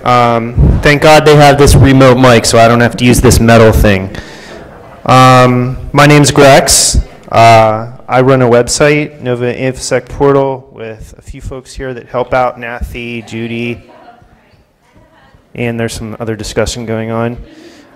Thank God they have this remote mic, so I don't have to use this metal thing. My name's Grex. I run a website, Nova InfoSec Portal, with a few folks here that help out, Nathy, Judy, and there's some other discussion going on.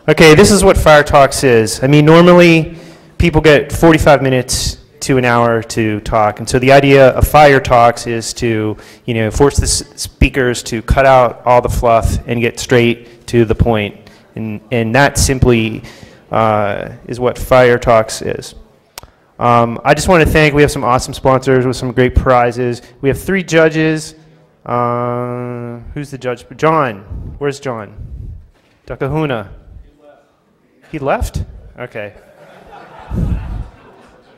Okay, this is what Fire Talks is. I mean, normally people get 45 minutes to an hour to talk, and so the idea of Fire Talks is to, you know, force the speakers to cut out all the fluff and get straight to the point, and that simply is what Fire Talks is. I just want to thank, we have some awesome sponsors with some great prizes. We have 3 judges. Who's the judge? John. Where's John? Takahuna. He left? Okay.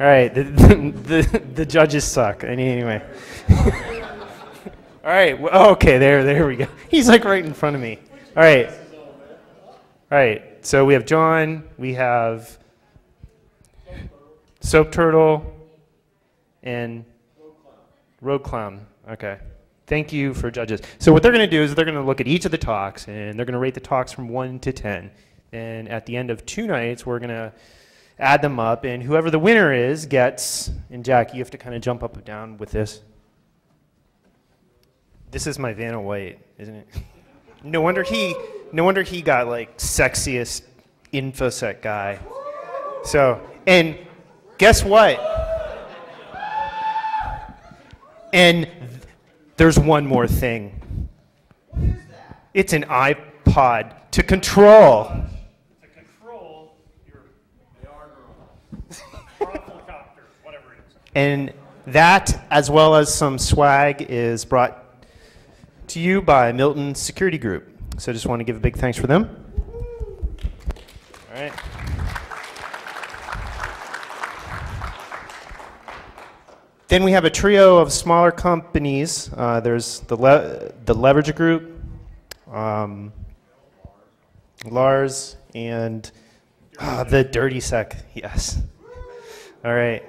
All right, the judges suck. Anyway. All right, well, okay, there we go. He's like right in front of me. All right. All right, so we have John, we have Soap Turtle, and Road Clown. Okay, thank you for judges. So what they're gonna do is they're gonna look at each of the talks, and they're gonna rate the talks from 1 to 10. And at the end of 2 nights, we're gonna add them up, and whoever the winner is gets, and Jack, you have to kind of jump up and down with this. This is my Vanna White, isn't it? No wonder he got like sexiest InfoSec guy. So, and guess what? And there's one more thing. What is that? It's an iPod to control. And that, as well as some swag, is brought to you by Milton Security Group. So I just want to give a big thanks for them. All right. Then we have a trio of smaller companies. There's the Leverage Group, Lars, and the Dirty Sec. Yes. All right.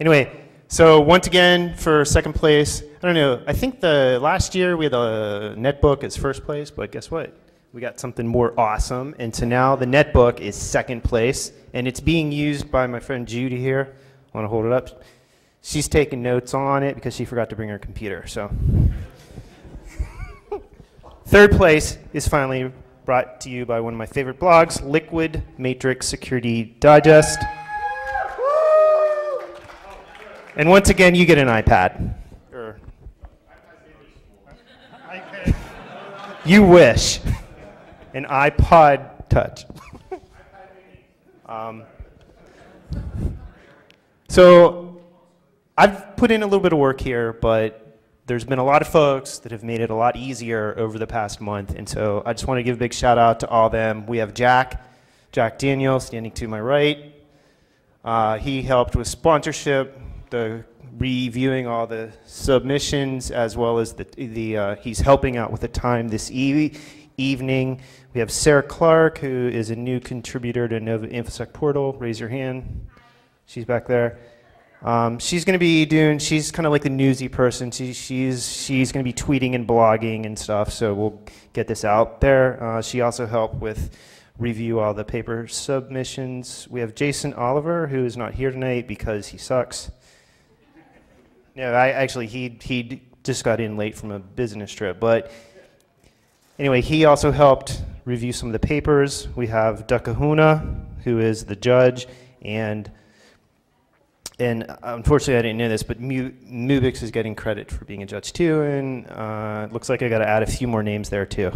Anyway, so once again for second place, I don't know, I think the last year we had the netbook as first place, but guess what? We got something more awesome, and so now the netbook is second place, and it's being used by my friend Judy here. I want to hold it up. She's taking notes on it because she forgot to bring her computer, so. Third place is finally brought to you by one of my favorite blogs, Liquid Matrix Security Digest. And once again, you get an iPad. Or you wish. An iPod Touch. So I've put in a little bit of work here, but there's been a lot of folks that have made it a lot easier over the past month. And so I just want to give a big shout out to all of them. We have Jack Daniel, standing to my right. He helped with sponsorship, the reviewing all the submissions, as well as he's helping out with the time this evening. We have Sarah Clark, who is a new contributor to Nova InfoSec Portal. Raise your hand. She's back there. She's going to be doing, she's kind of like the newsy person. She's going to be tweeting and blogging and stuff, so we'll get this out there. She also helped with review all the paper submissions. We have Jason Oliver, who is not here tonight because he sucks. No, he just got in late from a business trip. But anyway, he also helped review some of the papers. We have Dakahuna, who is the judge, and unfortunately I didn't know this, but Mubix is getting credit for being a judge too, and it looks like I got to add a few more names there too.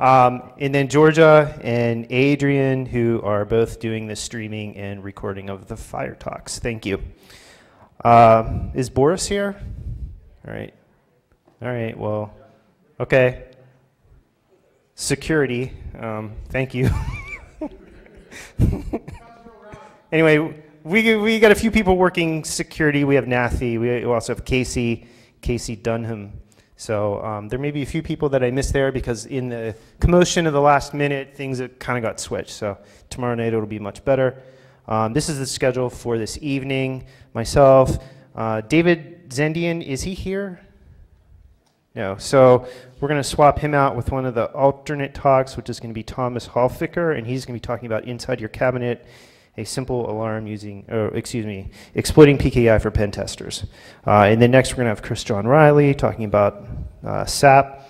And then Georgia and Adrian, who are both doing the streaming and recording of the Fire Talks. Thank you. Is Boris here? All right, well, okay. Security, thank you. Anyway, we got a few people working security. We have Nathy, we also have Casey Dunham. So there may be a few people that I missed there because in the commotion of the last minute, things kind of got switched. So tomorrow night it'll be much better. This is the schedule for this evening. Myself, David Zendian, is he here? No. So we're going to swap him out with one of the alternate talks, which is going to be Thomas Hallficker, and he's going to be talking about inside your cabinet, a simple alarm using, exploiting PKI for pen testers. And then next we're going to have Chris John Riley talking about SAP.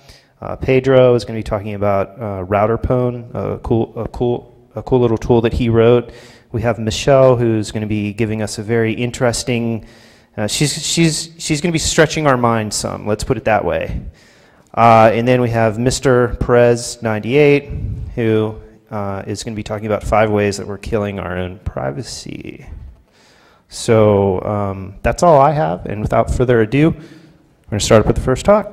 Pedro is going to be talking about RouterPwn, a cool little tool that he wrote. We have Michelle, who's going to be giving us a very interesting. She's going to be stretching our mind some. Let's put it that way. And then we have Mr. Perez 98, who is going to be talking about 5 ways that we're killing our own privacy. So that's all I have. And without further ado, we're going to start up with the first talk.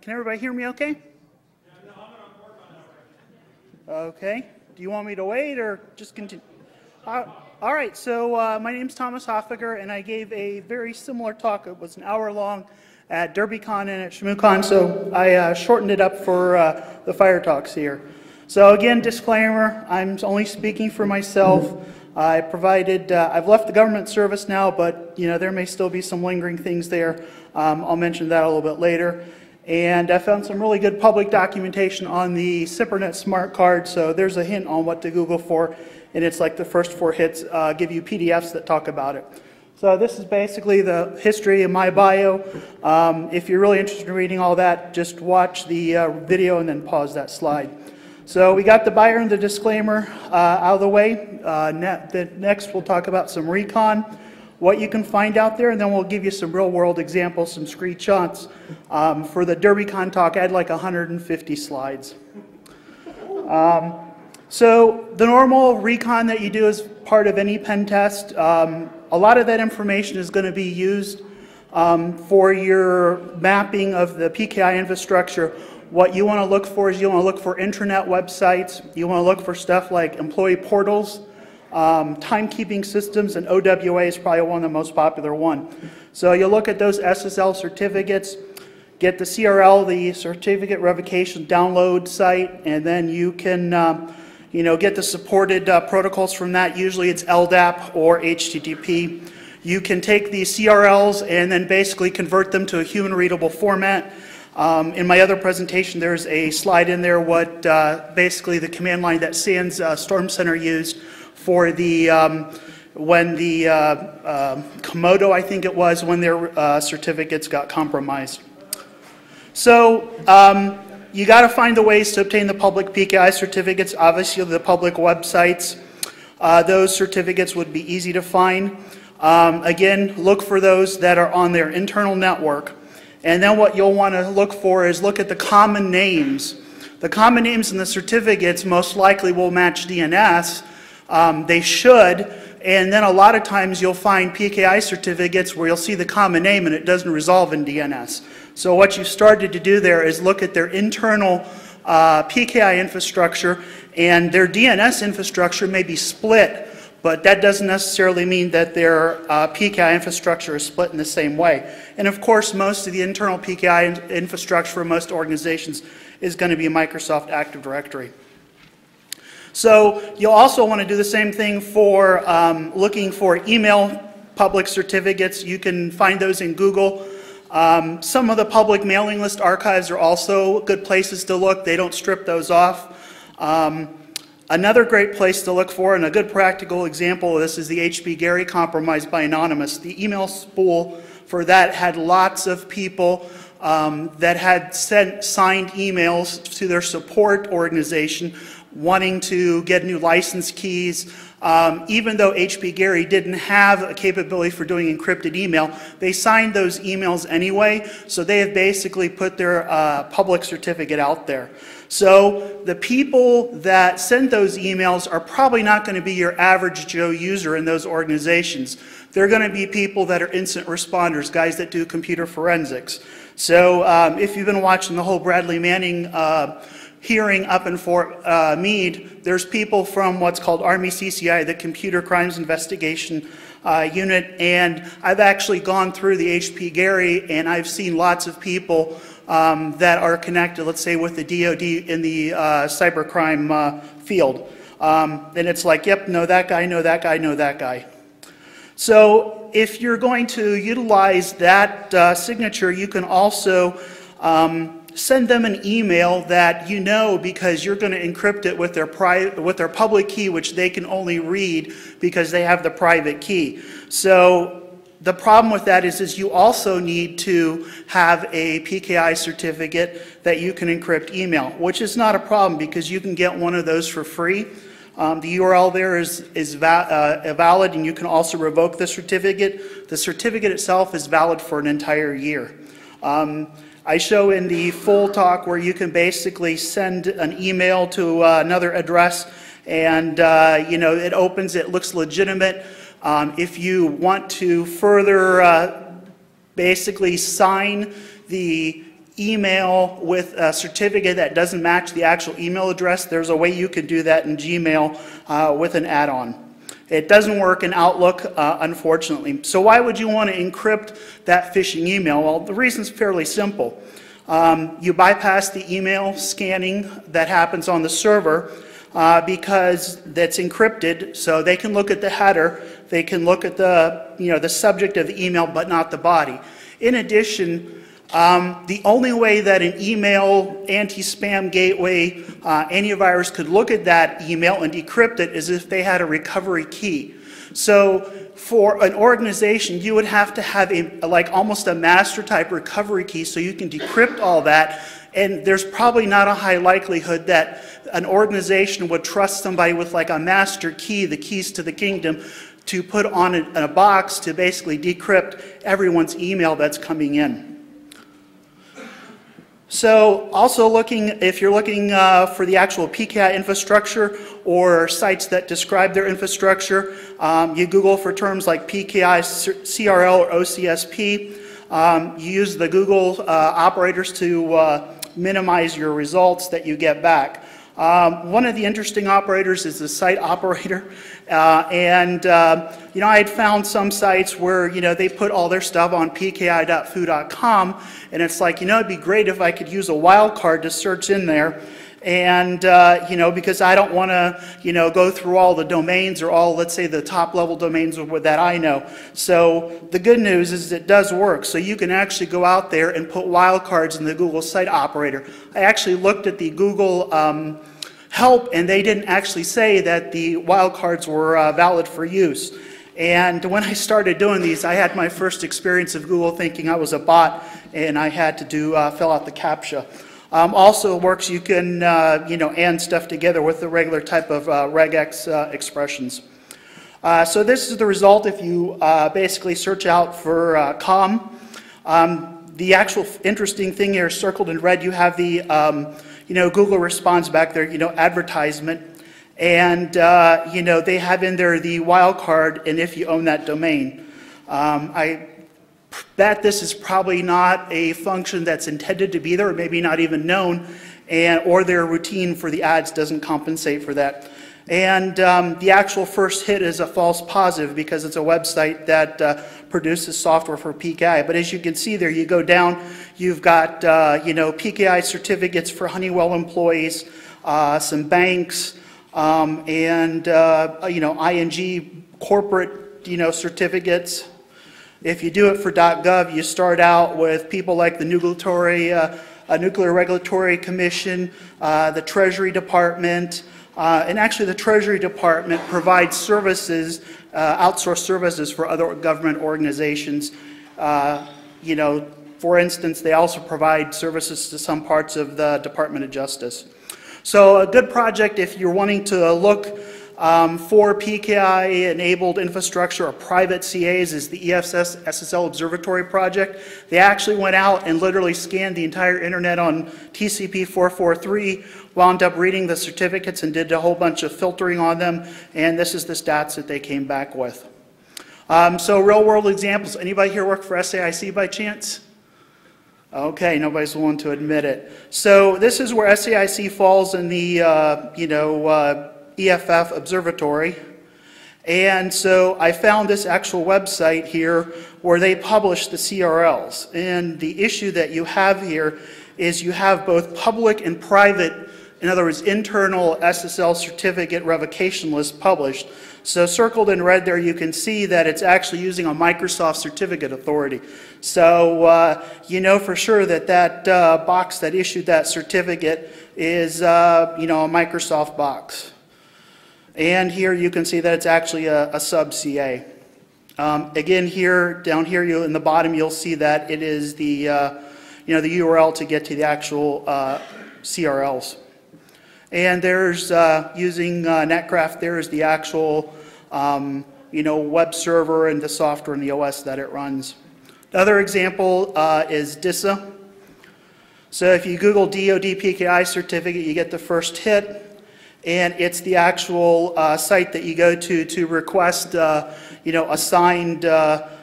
Can everybody hear me okay? Okay. Do you want me to wait or just continue? All right. So my name's Thomas Hoffiger, and I gave a very similar talk. It was an hour long at DerbyCon and at ShmooCon, so I shortened it up for the Fire Talks here. So again, disclaimer, I'm only speaking for myself. I provided, I've left the government service now, but you know there may still be some lingering things there. I'll mention that a little bit later. And I found some really good public documentation on the CIPRNet smart card, so there's a hint on what to Google for, and it's like the first 4 hits give you PDFs that talk about it. So this is basically the history of my bio. If you're really interested in reading all that, just watch the video and then pause that slide. So we got the buyer and the disclaimer out of the way. Next we'll talk about some recon, what you can find out there, and then we'll give you some real-world examples, some screenshots. For the DerbyCon talk, I had like 150 slides. So the normal recon that you do as part of any pen test, a lot of that information is going to be used for your mapping of the PKI infrastructure. What you want to look for is you want to look for intranet websites. You want to look for stuff like employee portals. Timekeeping systems, and OWA is probably one of the most popular one. So you look at those SSL certificates, get the CRL, the certificate revocation download site, and then you can you know, get the supported protocols from that. Usually it's LDAP or HTTP. You can take the CRLs and then basically convert them to a human readable format. In my other presentation there's a slide in there what basically the command line that SANS Storm Center used for the, when the Komodo, I think it was, when their certificates got compromised. So you got to find the ways to obtain the public PKI certificates, obviously the public websites. Those certificates would be easy to find. Again, look for those that are on their internal network. And then what you'll want to look for is look at the common names. The common names in the certificates most likely will match DNS. They should, and then a lot of times you'll find PKI certificates where you'll see the common name and it doesn't resolve in DNS. So what you've started to do there is look at their internal PKI infrastructure, and their DNS infrastructure may be split, but that doesn't necessarily mean that their PKI infrastructure is split in the same way. And of course most of the internal PKI infrastructure for most organizations is going to be Microsoft Active Directory. So you'll also want to do the same thing for looking for email public certificates. You can find those in Google. Some of the public mailing list archives are also good places to look. They don't strip those off. Another great place to look for, and a good practical example of this, is the HB Gary compromise by Anonymous. The email spool for that had lots of people that had signed emails to their support organization wanting to get new license keys. Even though HB Gary didn't have a capability for doing encrypted email, they signed those emails anyway, so they have basically put their public certificate out there. So the people that sent those emails are probably not going to be your average Joe user in those organizations. They're going to be people that are instant responders, guys that do computer forensics. So if you've been watching the whole Bradley Manning hearing up in Fort Meade, there's people from what's called Army CCI, the Computer Crimes Investigation Unit, and I've actually gone through the HP Gary, and I've seen lots of people that are connected, let's say, with the DOD in the cybercrime field. And it's like, yep, know that guy, know that guy, know that guy. So if you're going to utilize that signature, you can also send them an email that you know, because you're going to encrypt it with their public key, which they can only read because they have the private key. So the problem with that is you also need to have a PKI certificate that you can encrypt email, which is not a problem because you can get one of those for free. The URL there is valid, and you can also revoke the certificate. The certificate itself is valid for an entire year. I show in the full talk where you can basically send an email to another address, and you know, it opens, it looks legitimate. If you want to further basically sign the email with a certificate that doesn't match the actual email address, there's a way you can do that in Gmail with an add-on. It doesn't work in Outlook, unfortunately. So why would you want to encrypt that phishing email? Well, the reason's fairly simple. You bypass the email scanning that happens on the server because that's encrypted, so they can look at the header, they can look at the, you know, the subject of the email, but not the body. In addition, the only way that an email anti-spam gateway antivirus could look at that email and decrypt it is if they had a recovery key. So for an organization, you would have to have almost a master type recovery key so you can decrypt all that, and there's probably not a high likelihood that an organization would trust somebody with like a master key, the keys to the kingdom, to put on a box to basically decrypt everyone's email that's coming in. So also looking, if you're looking for the actual PKI infrastructure or sites that describe their infrastructure, you Google for terms like PKI, CRL, or OCSP. You use the Google operators to minimize your results that you get back. One of the interesting operators is the site operator, and you know, I had found some sites where, you know, they put all their stuff on pki.foo.com, and it's like, you know, it'd be great if I could use a wildcard to search in there, and you know, because I don't want to, you know, go through all the domains or all, let's say, the top level domains that I know. So the good news is it does work, so you can actually go out there and put wildcards in the Google site operator. I actually looked at the Google help, and they didn't actually say that the wildcards were valid for use. And when I started doing these, I had my first experience of Google thinking I was a bot, and I had to do fill out the CAPTCHA. Also works, you can you know, and stuff together with the regular type of regex expressions. So this is the result if you basically search out for COM. The actual interesting thing here is circled in red. You have the you know, Google response back there, you know, advertisement, and you know, they have in there the wildcard and if you own that domain. That this is probably not a function that's intended to be there, or maybe not even known, and or their routine for the ads doesn't compensate for that. And the actual first hit is a false positive because it's a website that produces software for PKI. But as you can see there, you go down, you've got you know, PKI certificates for Honeywell employees, some banks, and you know, ING corporate, you know, certificates. If you do it for .gov, you start out with people like the Nuclear Regulatory Commission, the Treasury Department, and actually the Treasury Department provides services, outsourced services for other government organizations. You know, for instance, they also provide services to some parts of the Department of Justice. So a good project if you're wanting to look for PKI-enabled infrastructure or private CAs is the EFS SSL Observatory project. They actually went out and literally scanned the entire internet on TCP 443, wound up reading the certificates and did a whole bunch of filtering on them, and this is the stats that they came back with. So real-world examples. Anybody here work for SAIC by chance? Okay, nobody's willing to admit it. So this is where SAIC falls in the EFF observatory. And so I found this actual website here where they publish the CRLs. And the issue that you have here is you have both public and private, in other words, internal SSL certificate revocation list published. So circled in red there, you can see that it's actually using a Microsoft certificate authority. So you know for sure that that box that issued that certificate is a Microsoft box. And here you can see that it's actually a sub-CA. Again, here, down here in the bottom, you'll see that it is the, the URL to get to the actual CRLs. And there's, using Netcraft, there's the actual, web server and the software and the OS that it runs. The other example is DISA. So if you Google DoD PKI certificate, you get the first hit. And it's the actual site that you go to request, a signed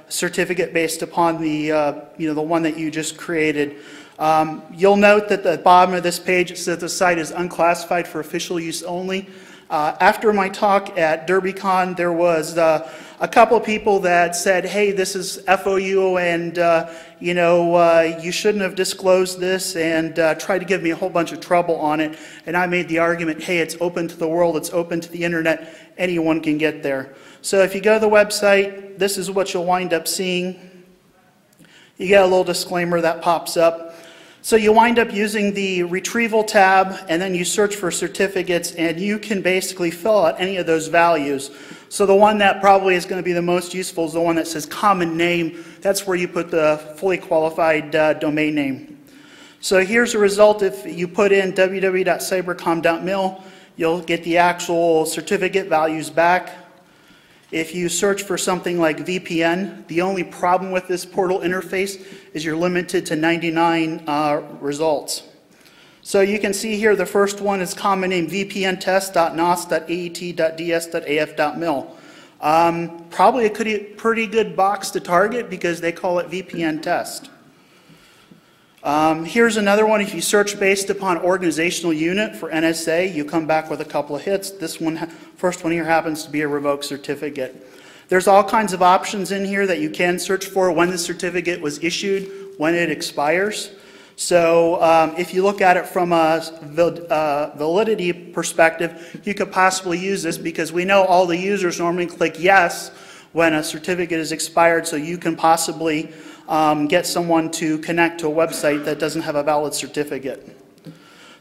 certificate based upon the, the one that you just created. You'll note that at the bottom of this page it says the site is unclassified for official use only. After my talk at DerbyCon, there was a couple of people that said, "Hey, this is FOU, and you shouldn't have disclosed this," and tried to give me a whole bunch of trouble on it. And I made the argument, "Hey, it's open to the world. It's open to the internet. Anyone can get there." So if you go to the website, this is what you'll wind up seeing. You get a little disclaimer that pops up. So you wind up using the retrieval tab, and then you search for certificates, and you can basically fill out any of those values. So the one that probably is going to be the most useful is the one that says common name. That's where you put the fully qualified domain name. So here's the result. If you put in www.cybercom.mil, you'll get the actual certificate values back. If you search for something like VPN, the only problem with this portal interface is you're limited to 99 results. So you can see here the first one is common name vpntest.nos.aet.ds.af.mil. Probably a pretty good box to target because they call it VPN test. Here's another one. If you search based upon organizational unit for NSA, you come back with a couple of hits. This one, first one here, happens to be a revoked certificate. There's all kinds of options in here that you can search for: when the certificate was issued, when it expires. So if you look at it from a validity perspective, you could possibly use this because we know all the users normally click yes when a certificate is expired, so you can possibly get someone to connect to a website that doesn't have a valid certificate.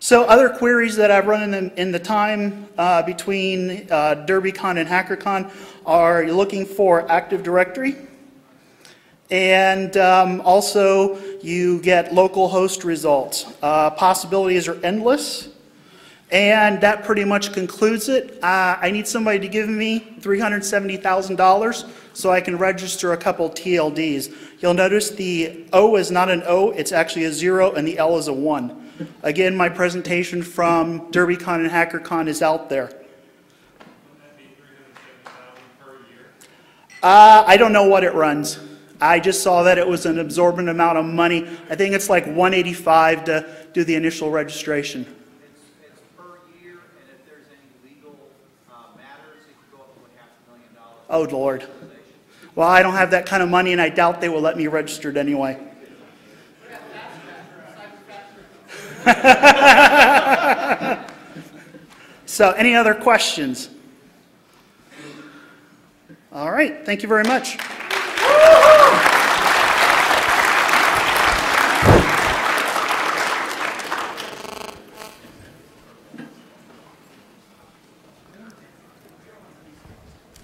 So other queries that I've run in the time between DerbyCon and HackerCon are looking for Active Directory, and also you get local host results. Possibilities are endless, and that pretty much concludes it. I need somebody to give me $370,000 so I can register a couple TLDs. You'll notice the O is not an O, it's actually a 0, and the L is a 1. Again, my presentation from DerbyCon and HackerCon is out there. Would that be $370,000 per year? I don't know what it runs. I just saw that it was an absorbent amount of money. I think it's like $185 to do the initial registration. It's per year, and if there's any legal matters, it could go up to like $500,000. Oh, Lord. Well, I don't have that kind of money, and I doubt they will let me register it anyway. So, any other questions? All right, thank you very much.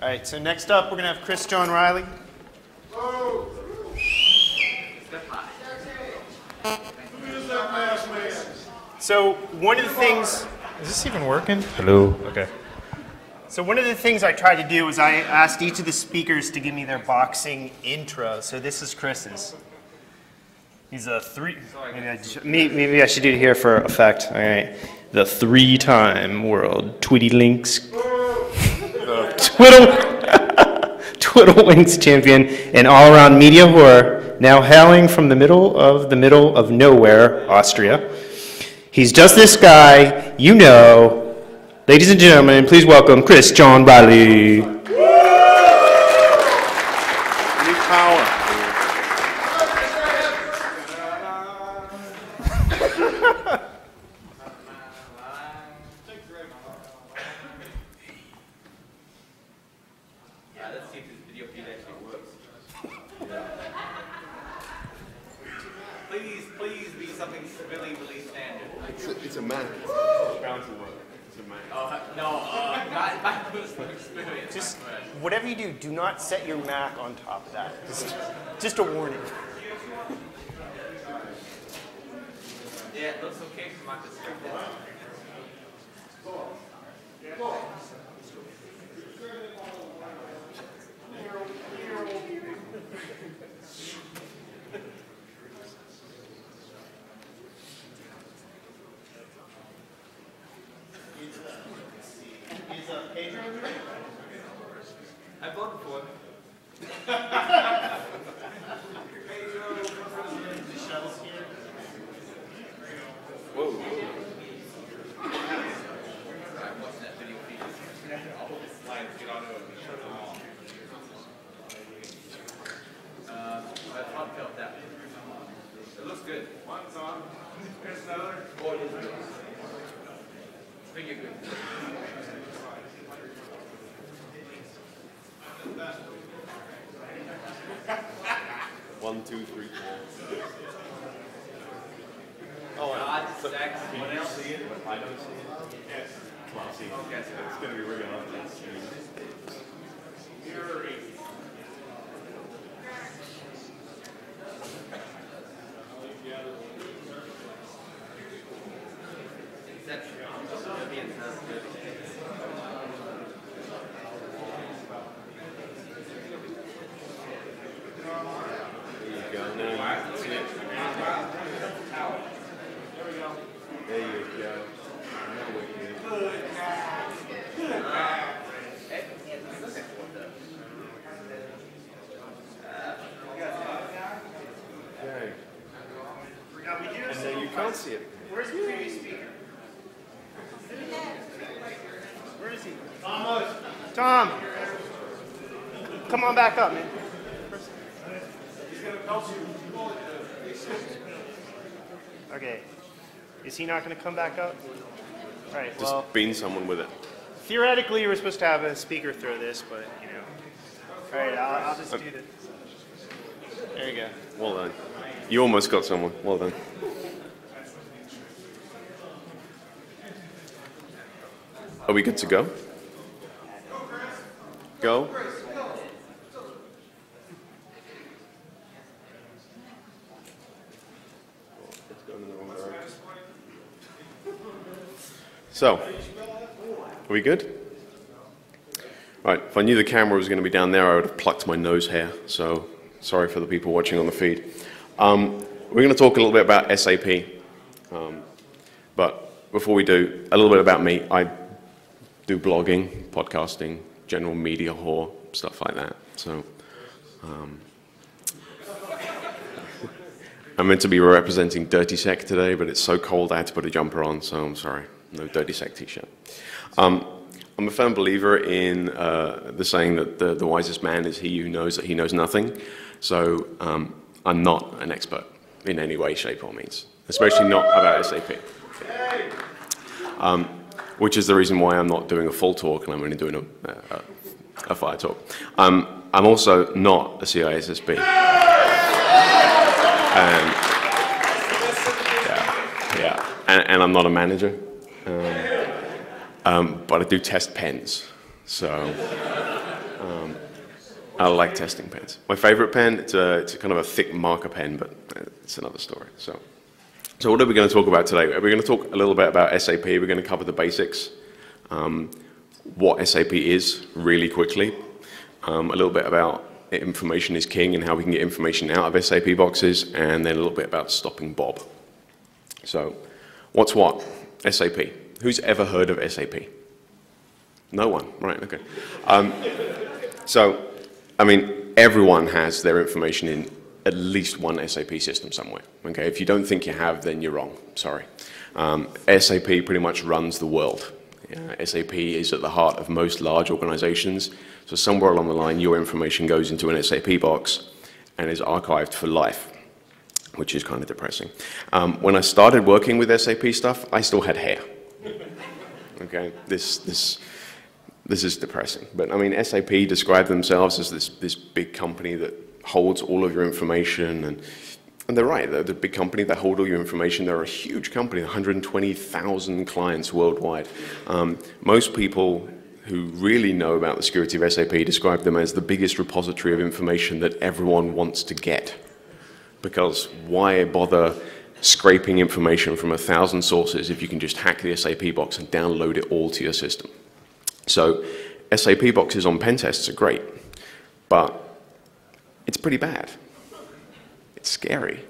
All right, so next up, we're going to have Chris John Riley. Whoa. So one of the things... Is this even working? Hello. Okay. So one of the things I tried to do is I asked each of the speakers to give me their boxing intro. So this is Chris's. He's a three... Maybe I should do it here for effect. All right. The three-time world Tweety Links... Twiddlewinks champion and all-around media whore, now hailing from the middle of nowhere, Austria. He's just this guy, you know. Ladies and gentlemen, please welcome Chris John Riley. New power. Set your Mac on top of that. Just a warning. Yeah, it looks okay. I voted for it. Whoa. I'm watching that video feed. All the slides get onto it and shut them all. I thought felt that. It looks good. One's on. There's another. Oh, it is good. I think you're good. One, two, three, four. Oh, God, sex. What else? I don't see it. Yes. Well, I'll see it. Okay. It's going to be rigging up that screen. Fury. Inception. I'm just going to be interested. Where's the previous speaker? Where is he? Almost. Tom. Come on back up, man. He's going to help you. Okay. Is he not going to come back up? All right, just well, bean someone with it. Theoretically, you were supposed to have a speaker throw this, but, you know. All right, I'll just do this. There you go. Well done. You almost got someone. Well done. Are we good to go? Go? So, are we good? Right, if I knew the camera was going to be down there, I would have plucked my nose hair, so sorry for the people watching on the feed. We're going to talk a little bit about SAP, but before we do, a little bit about me. I do blogging, podcasting, general media whore, stuff like that. So I'm meant to be representing Dirty Sec today, but it's so cold I had to put a jumper on, so I'm sorry. No Dirty Sec t-shirt. I'm a firm believer in the saying that the wisest man is he who knows that he knows nothing. So I'm not an expert in any way, shape, or means, especially not about SAP. Which is the reason why I'm not doing a full talk and I'm only doing a fire talk. I'm also not a CISSP. And I'm not a manager. But I do test pens. So I like testing pens. My favorite pen, it's kind of a thick marker pen, but it's another story. So what are we going to talk about today? We're going to talk a little bit about SAP. We're going to cover the basics, what SAP is really quickly, a little bit about information is king and how we can get information out of SAP boxes, and then a little bit about stopping Bob. So what's what? SAP. Who's ever heard of SAP? No one. Right, okay. So, I mean, everyone has their information in at least one SAP system somewhere. Okay, if you don't think you have, then you're wrong. Sorry. SAP pretty much runs the world. Yeah, SAP is at the heart of most large organizations. So somewhere along the line, your information goes into an SAP box and is archived for life, which is kind of depressing. When I started working with SAP stuff, I still had hair. Okay, this is depressing. But I mean, SAP describe themselves as this big company that holds all of your information, and they're right. They're the big company that hold all your information. They're a huge company, 120,000 clients worldwide. Most people who really know about the security of SAP describe them as the biggest repository of information that everyone wants to get. Because why bother scraping information from 1,000 sources if you can just hack the SAP box and download it all to your system? So SAP boxes on pen tests are great, but it's pretty bad. It's scary.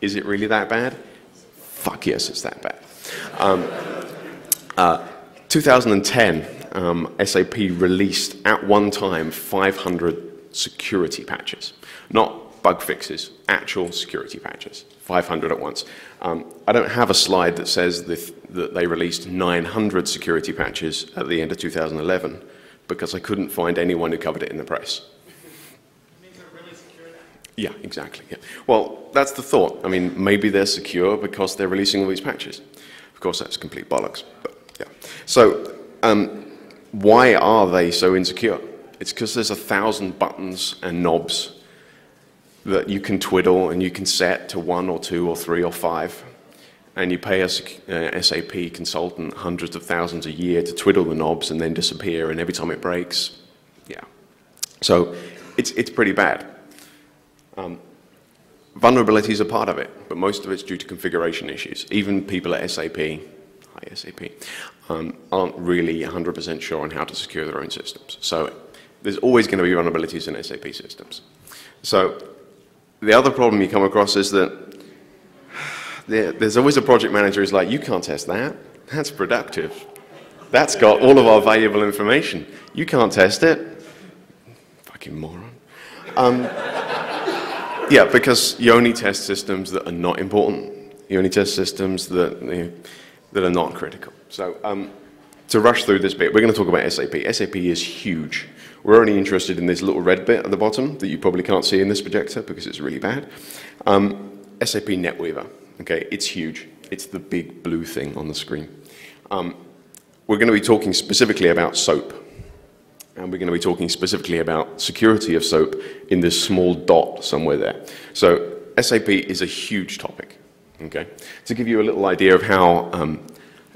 Is it really that bad? Fuck yes, it's that bad. 2010, SAP released at one time 500 security patches. Not bug fixes, actual security patches. 500 at once. I don't have a slide that says that they released 900 security patches at the end of 2011 because I couldn't find anyone who covered it in the press. It means they're really secure now. Yeah, exactly. Yeah. Well, that's the thought. I mean, maybe they're secure because they're releasing all these patches. Of course, that's complete bollocks. But yeah. So why are they so insecure? It's because there's 1,000 buttons and knobs that you can twiddle and you can set to 1 or 2 or 3 or 5, and you pay a SAP consultant hundreds of thousands a year to twiddle the knobs and then disappear, and every time it breaks, yeah. So it's pretty bad. Vulnerabilities are part of it, but most of it's due to configuration issues. Even people at SAP, hi SAP, aren't really 100% sure on how to secure their own systems. So there's always going to be vulnerabilities in SAP systems. So the other problem you come across is that there's always a project manager who's like, you can't test that. That's productive. That's got all of our valuable information. You can't test it. Fucking moron. Yeah, because you only test systems that are not important. You only test systems that are not critical. So to rush through this bit, we're going to talk about SAP. SAP is huge. We're only interested in this little red bit at the bottom that you probably can't see in this projector because it's really bad. SAP NetWeaver, okay, it's huge. It's the big blue thing on the screen. We're going to be talking specifically about SOAP, and we're going to be talking specifically about security of SOAP in this small dot somewhere there. So SAP is a huge topic, okay? To give you a little idea of how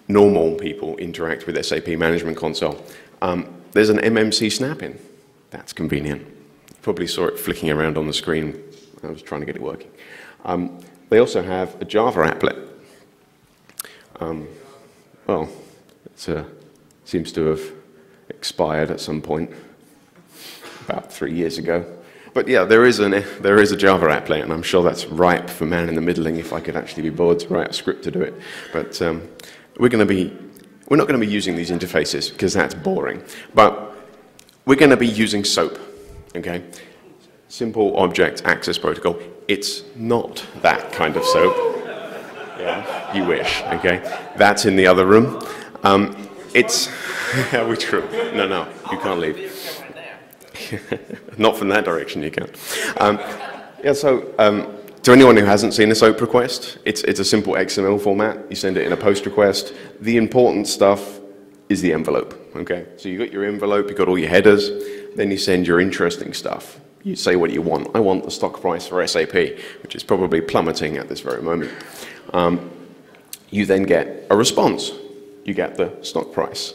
normal people interact with SAP Management Console, there's an MMC snap-in. That's convenient. You probably saw it flicking around on the screen. I was trying to get it working. They also have a Java applet. Well, it seems to have expired at some point, about 3 years ago. But yeah, there is a Java applet, and I'm sure that's ripe for man in the middling if I could actually be bored to write a script to do it. But we're not going to be using these interfaces because that's boring, but we're going to be using SOAP, okay? Simple Object Access Protocol. It's not that kind of SOAP. Yeah, you wish, okay? That's in the other room. It's, are we true? No, no, you can't leave. Not from that direction, you can. Yeah, so to anyone who hasn't seen a SOAP request, it's a simple XML format. You send it in a POST request. The important stuff is the envelope, okay? So you got your envelope, you got all your headers, then you send your interesting stuff. You say what you want. I want the stock price for SAP, which is probably plummeting at this very moment. You then get a response. You get the stock price,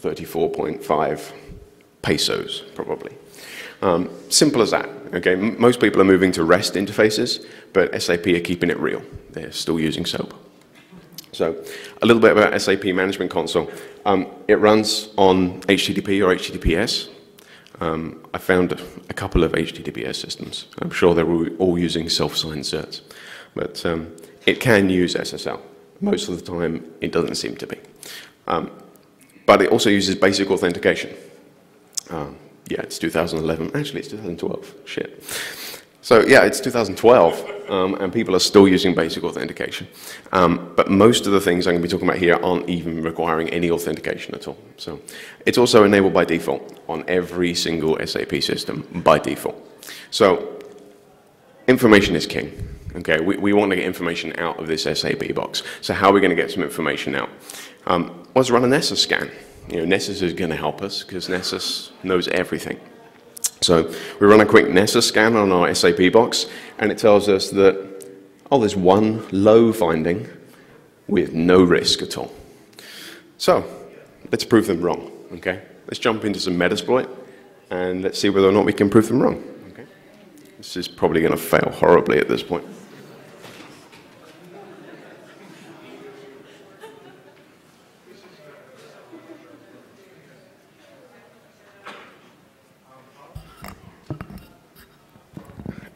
34.5 pesos, probably. Simple as that, okay? Most people are moving to REST interfaces, but SAP are keeping it real. They're still using SOAP. So a little bit about SAP Management Console. It runs on HTTP or HTTPS. I found a couple of HTTPS systems. I'm sure they're all using self-signed certs. But it can use SSL. Most of the time, it doesn't seem to be. But it also uses basic authentication. Yeah, it's 2011. Actually, it's 2012. Shit. So yeah, it's 2012, and people are still using basic authentication. But most of the things I'm going to be talking about here aren't even requiring any authentication at all. So it's also enabled by default on every single SAP system by default. So information is king. Okay, we want to get information out of this SAP box. So how are we going to get some information out? Let's run a Nessus scan. You know, Nessus is going to help us because Nessus knows everything. So we run a quick Nessus scan on our SAP box, and it tells us that, oh, there's one low finding with no risk at all. So let's prove them wrong, okay? Let's jump into some Metasploit, and let's see whether or not we can prove them wrong, okay? This is probably going to fail horribly at this point.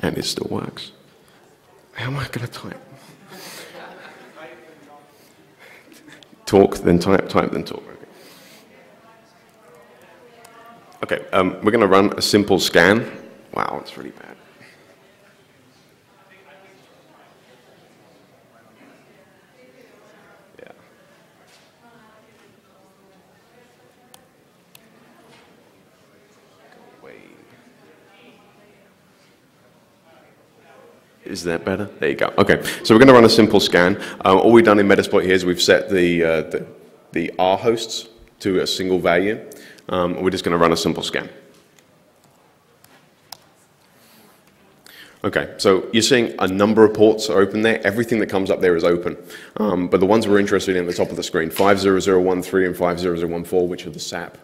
And it still works. How am I going to type? Talk, then type, then talk. Okay, we're going to run a simple scan. Wow, it's really bad. Yeah. Go away. Is that better? There you go. Okay, so we're going to run a simple scan. All we've done in Metasploit here is we've set the R hosts to a single value. We're just going to run a simple scan. Okay, so you're seeing a number of ports are open there. Everything that comes up there is open. But the ones we're interested in at the top of the screen, 50013 and 50014, which are the SAP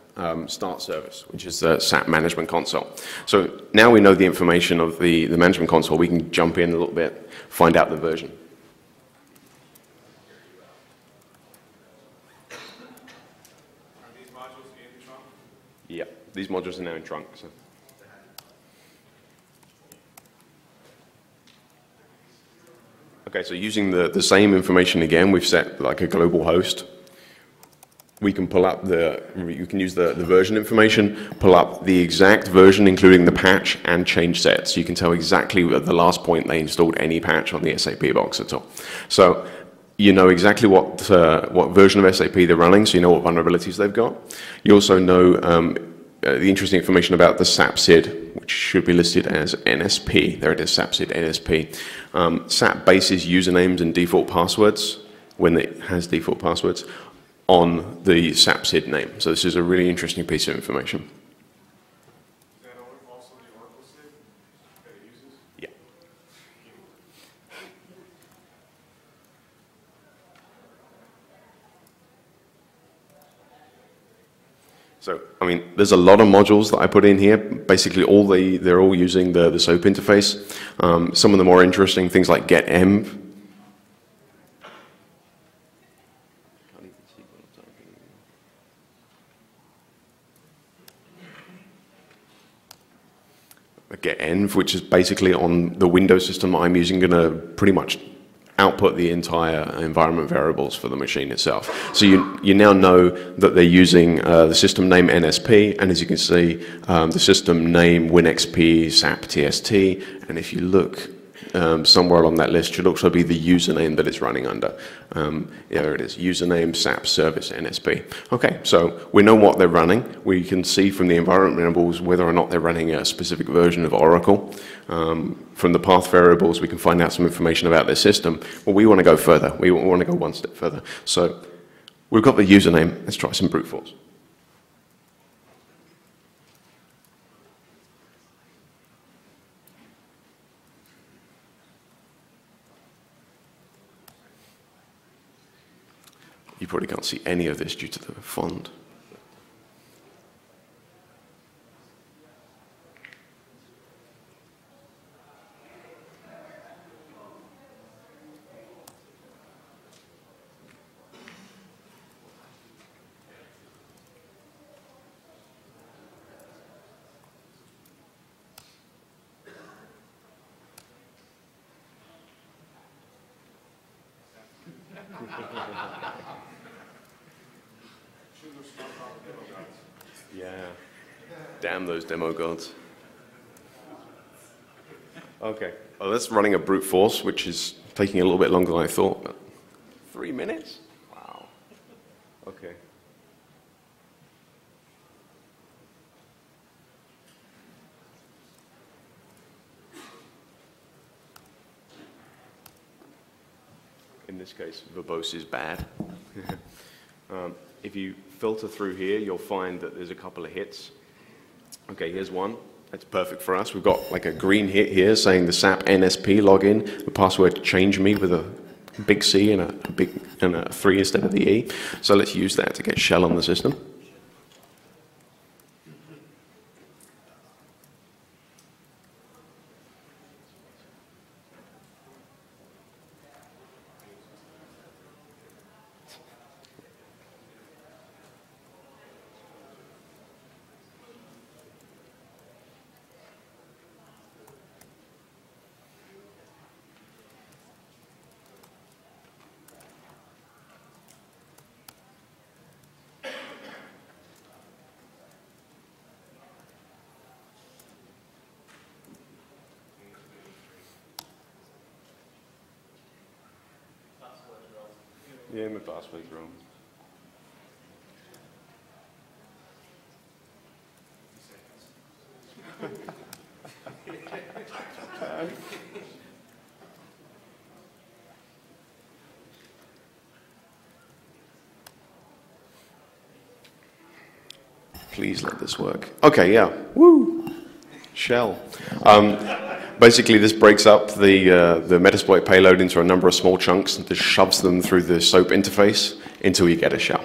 start service, which is the SAP management console. So now we know the information of the management console, we can jump in a little bit, find out the version. Are these modules in trunk? Yeah, these modules are now in trunk. So. Okay, so using the same information again, we've set like a global host. We can pull up you can use the version information, pull up the exact version including the patch and change sets. So you can tell exactly at the last point they installed any patch on the SAP box at all. So you know exactly what version of SAP they're running, so you know what vulnerabilities they've got. You also know the interesting information about the SAP SID, which should be listed as NSP. There it is, SAP SID NSP. SAP bases usernames and default passwords, when it has default passwords, on the SAP SID name. So this is a really interesting piece of information. Is that also the Oracle SID that it uses? Yeah. So, I mean, there's a lot of modules that I put in here. Basically, they're all using the SOAP interface. Some of the more interesting things like getemp. Getenv, which is basically on the Windows system I'm using, going to pretty much output the entire environment variables for the machine itself. So you now know that they're using the system name NSP, and as you can see, the system name WinXP, SAP TST, and if you look somewhere along that list should also be the username that it's running under. Yeah, there it is, username SAP service NSP. Okay, so we know what they're running. We can see from the environment variables whether or not they're running a specific version of Oracle. From the path variables, we can find out some information about their system. Well, we want to go further. We want to go one step further. So we've got the username. Let's try some brute force. You probably can't see any of this due to the font. Damn those demo gods. Okay. Well, that's running a brute force, which is taking a little bit longer than I thought. But 3 minutes? Wow. Okay. In this case, verbose is bad. If you filter through here, you'll find that there's a couple of hits. Okay, here's one. That's perfect for us. We've got like a green hit here saying the SAP NSP login, the password change me with a big C and a 3 instead of the E. So let's use that to get shell on the system. Yeah, my password's wrong. Please let this work. Okay, yeah. Woo! Shell. Basically, this breaks up the Metasploit payload into a number of small chunks and just shoves them through the SOAP interface until you get a shell.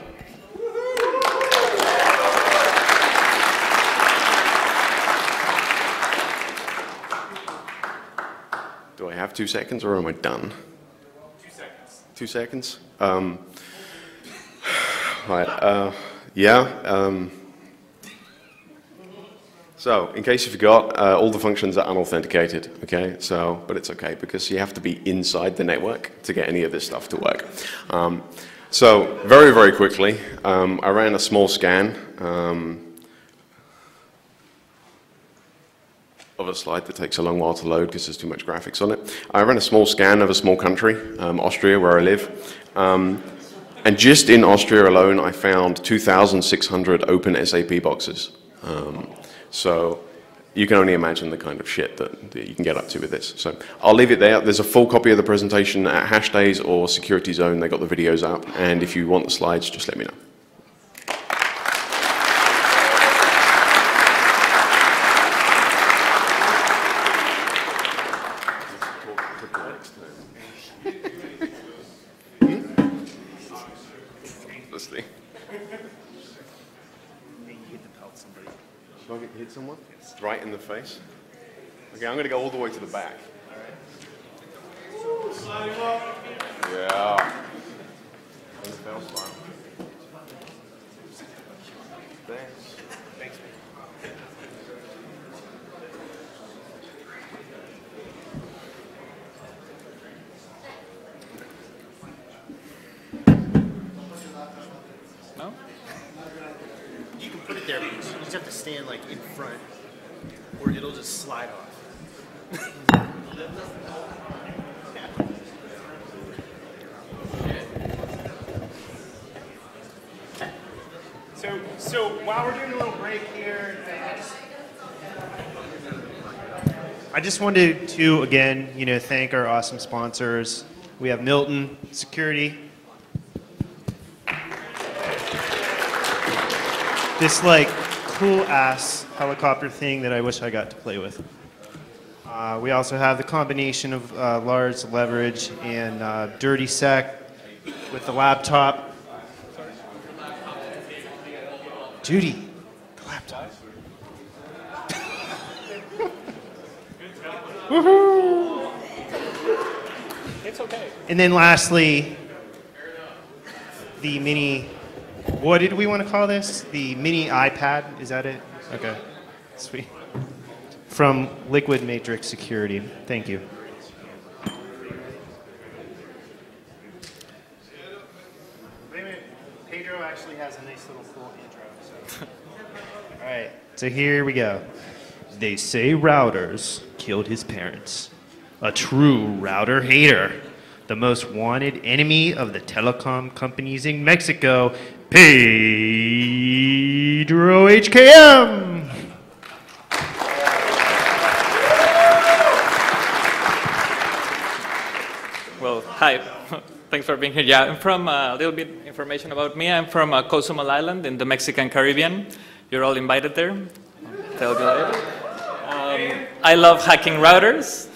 Do I have 2 seconds or am I done? 2 seconds. 2 seconds? Right. So, in case you forgot, all the functions are unauthenticated, okay? So, but it's okay, because you have to be inside the network to get any of this stuff to work. So, very, very quickly, I ran a small scan of a slide that takes a long while to load because there's too much graphics on it. I ran a small scan of a small country, Austria, where I live. And just in Austria alone, I found 2,600 open SAP boxes. So you can only imagine the kind of shit that you can get up to with this. So I'll leave it there. There's a full copy of the presentation at Hashdays or Security Zone. They got the videos up. And if you want the slides, just let me know. Right in the face. Okay, I'm going to go all the way to the back. Yeah. Thanks. No? You can put it there, but you just have to stand like in front. Or it'll just slide off. So while we're doing a little break here, I just wanted to again, thank our awesome sponsors. We have Milton Security. This like cool ass helicopter thing that I wish I got to play with. We also have the combination of large leverage and Dirty Sec with the laptop. Judy, the laptop. Woohoo! It's okay. And then lastly, the mini. What did we want to call this? The mini iPad, is that it? Okay, sweet. From Liquid Matrix Security, thank you. Wait a minute, Pedro actually has a nice little full intro. So. All right, so here we go. They say routers killed his parents. A true router hater. The most wanted enemy of the telecom companies in Mexico, Pedro HKM. Well, hi. Thanks for being here. Yeah, I'm from a little bit information about me. I'm from Cozumel Island in the Mexican Caribbean. You're all invited there. I'll tell you later. I love hacking routers.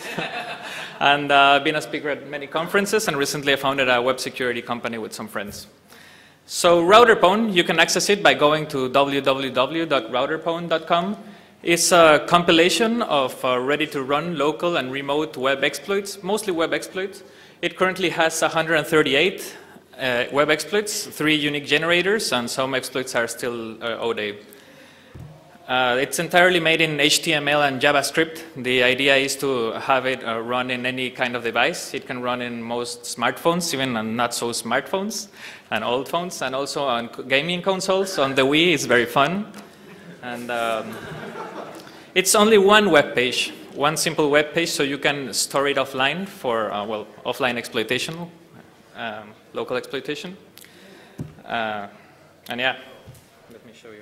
And I've been a speaker at many conferences, and recently I founded a web security company with some friends. So RouterPwn, you can access it by going to www.routerpwn.com. It's a compilation of ready-to-run local and remote web exploits, mostly web exploits. It currently has 138 web exploits, 3 unique generators, and some exploits are still ODA. It's entirely made in HTML and JavaScript. The idea is to have it run in any kind of device. It can run in most smartphones, even on not so smartphones and old phones, and also on gaming consoles. On the Wii, it's very fun. And it's only one web page, one simple web page, so you can store it offline for, well, offline exploitation, local exploitation. And yeah, let me show you.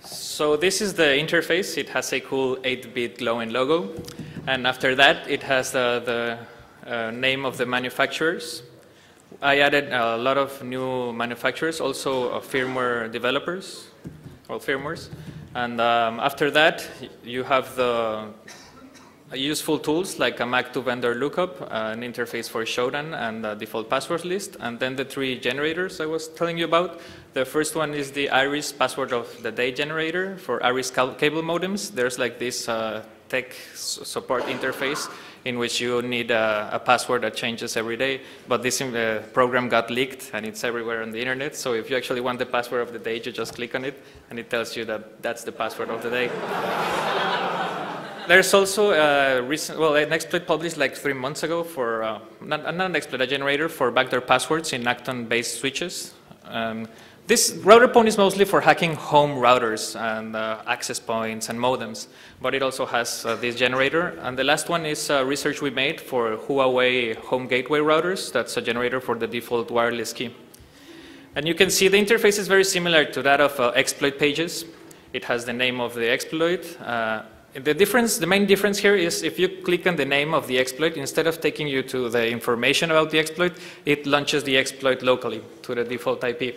So this is the interface. It has a cool 8-bit glowing logo. And after that, it has the name of the manufacturers. I added a lot of new manufacturers, also firmware developers, or firmwares. And after that, you have the useful tools like a Mac to vendor lookup, an interface for Shodan, and a default password list, and then the 3 generators I was telling you about. The first one is the Iris password of the day generator for Iris cable modems. There's like this tech support interface in which you need a password that changes every day, but this program got leaked and it's everywhere on the internet, so if you actually want the password of the day, you just click on it and it tells you that that's the password of the day. There's also a recent, well, an exploit published like 3 months ago for, not an exploit, a generator for backdoor passwords in Acton-based switches. This RouterPwn is mostly for hacking home routers and access points and modems, but it also has this generator. And the last one is research we made for Huawei home gateway routers. That's a generator for the default wireless key. And you can see the interface is very similar to that of exploit pages. It has the name of the exploit. The main difference here is if you click on the name of the exploit, instead of taking you to the information about the exploit, it launches the exploit locally to the default IP.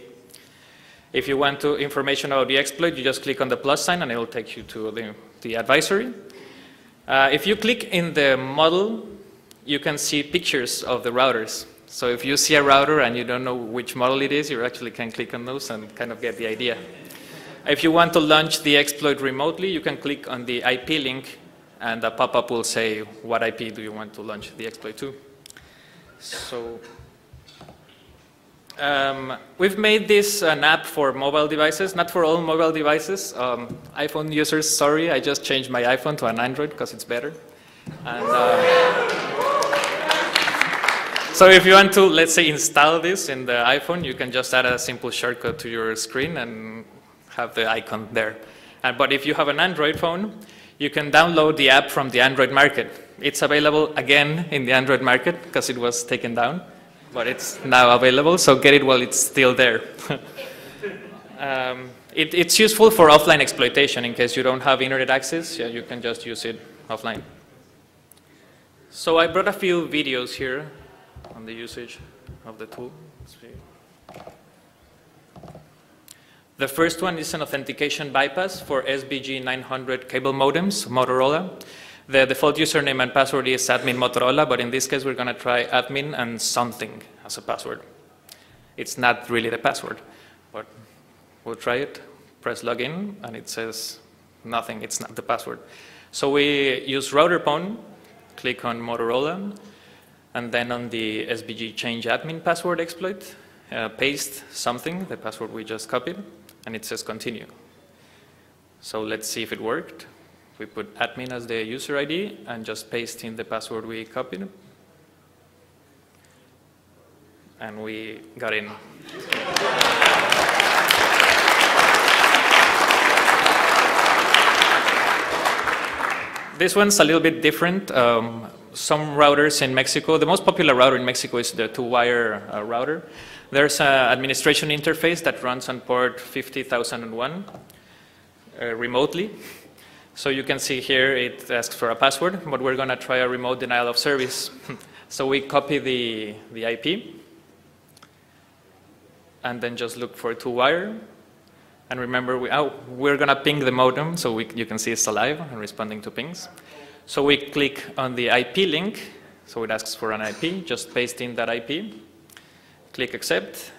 If you want to information about the exploit, you just click on the plus sign and it will take you to the advisory. If you click in the model, you can see pictures of the routers. So if you see a router and you don't know which model it is, you actually can click on those and kind of get the idea. If you want to launch the exploit remotely, you can click on the IP link and a pop-up will say what IP do you want to launch the exploit to. So we've made this an app for mobile devices, not for all mobile devices. iPhone users, sorry, I just changed my iPhone to an Android because it's better. And, so if you want to, let's say, install this in the iPhone, you can just add a simple shortcut to your screen and have the icon there. But if you have an Android phone, you can download the app from the Android market. It's available again in the Android market because it was taken down, but it's now available, so get it while it's still there. It's useful for offline exploitation. In case you don't have internet access, yeah, you can just use it offline. So I brought a few videos here on the usage of the tool. Let's see. The first one is an authentication bypass for SBG 900 cable modems, Motorola. The default username and password is admin Motorola, but in this case we're going to try admin and something as a password. It's not really the password, but we'll try it. Press login, and it says nothing. It's not the password. So we use RouterPwn, click on Motorola, and then on the SBG change admin password exploit, paste something, the password we just copied. And it says continue. So let's see if it worked. We put admin as the user ID and just paste in the password we copied. and we got in. This one's a little bit different. Some routers in Mexico, the most popular router in Mexico is the two-wire router. There's an administration interface that runs on port 50,001 remotely. So you can see here it asks for a password, but we're going to try a remote denial of service. So we copy the IP, and then just look for two-wire. And remember, we're going to ping the modem, so you can see it's alive and responding to pings. So we click on the IP link, so it asks for an IP, just paste in that IP, click accept,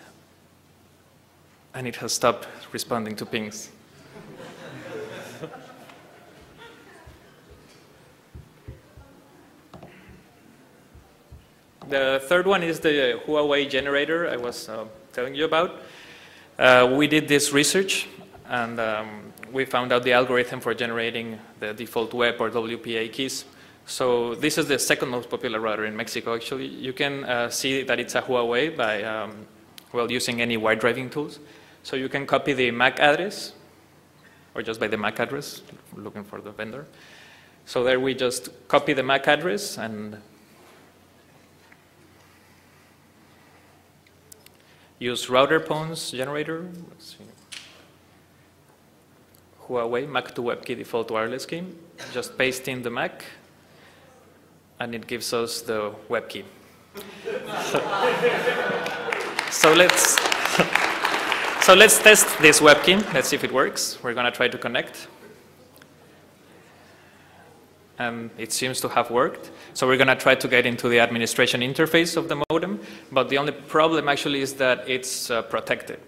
and it has stopped responding to pings. The third one is the Huawei generator I was telling you about. We did this research, and we found out the algorithm for generating the default web or WPA keys. So this is the second most popular router in Mexico, actually. You can see that it's a Huawei by, well, using any wire driving tools. So you can copy the MAC address, or just by the MAC address, looking for the vendor. So there we just copy the MAC address, and use RouterPwn's generator. Let's see. Huawei MAC to WebKey default wireless key. Just paste in the MAC, and it gives us the WebKey. so let's test this WebKey. Let's see if it works. We're going to try to connect. It seems to have worked. So we're going to try to get into the administration interface of the modem, but the only problem actually is that it's protected.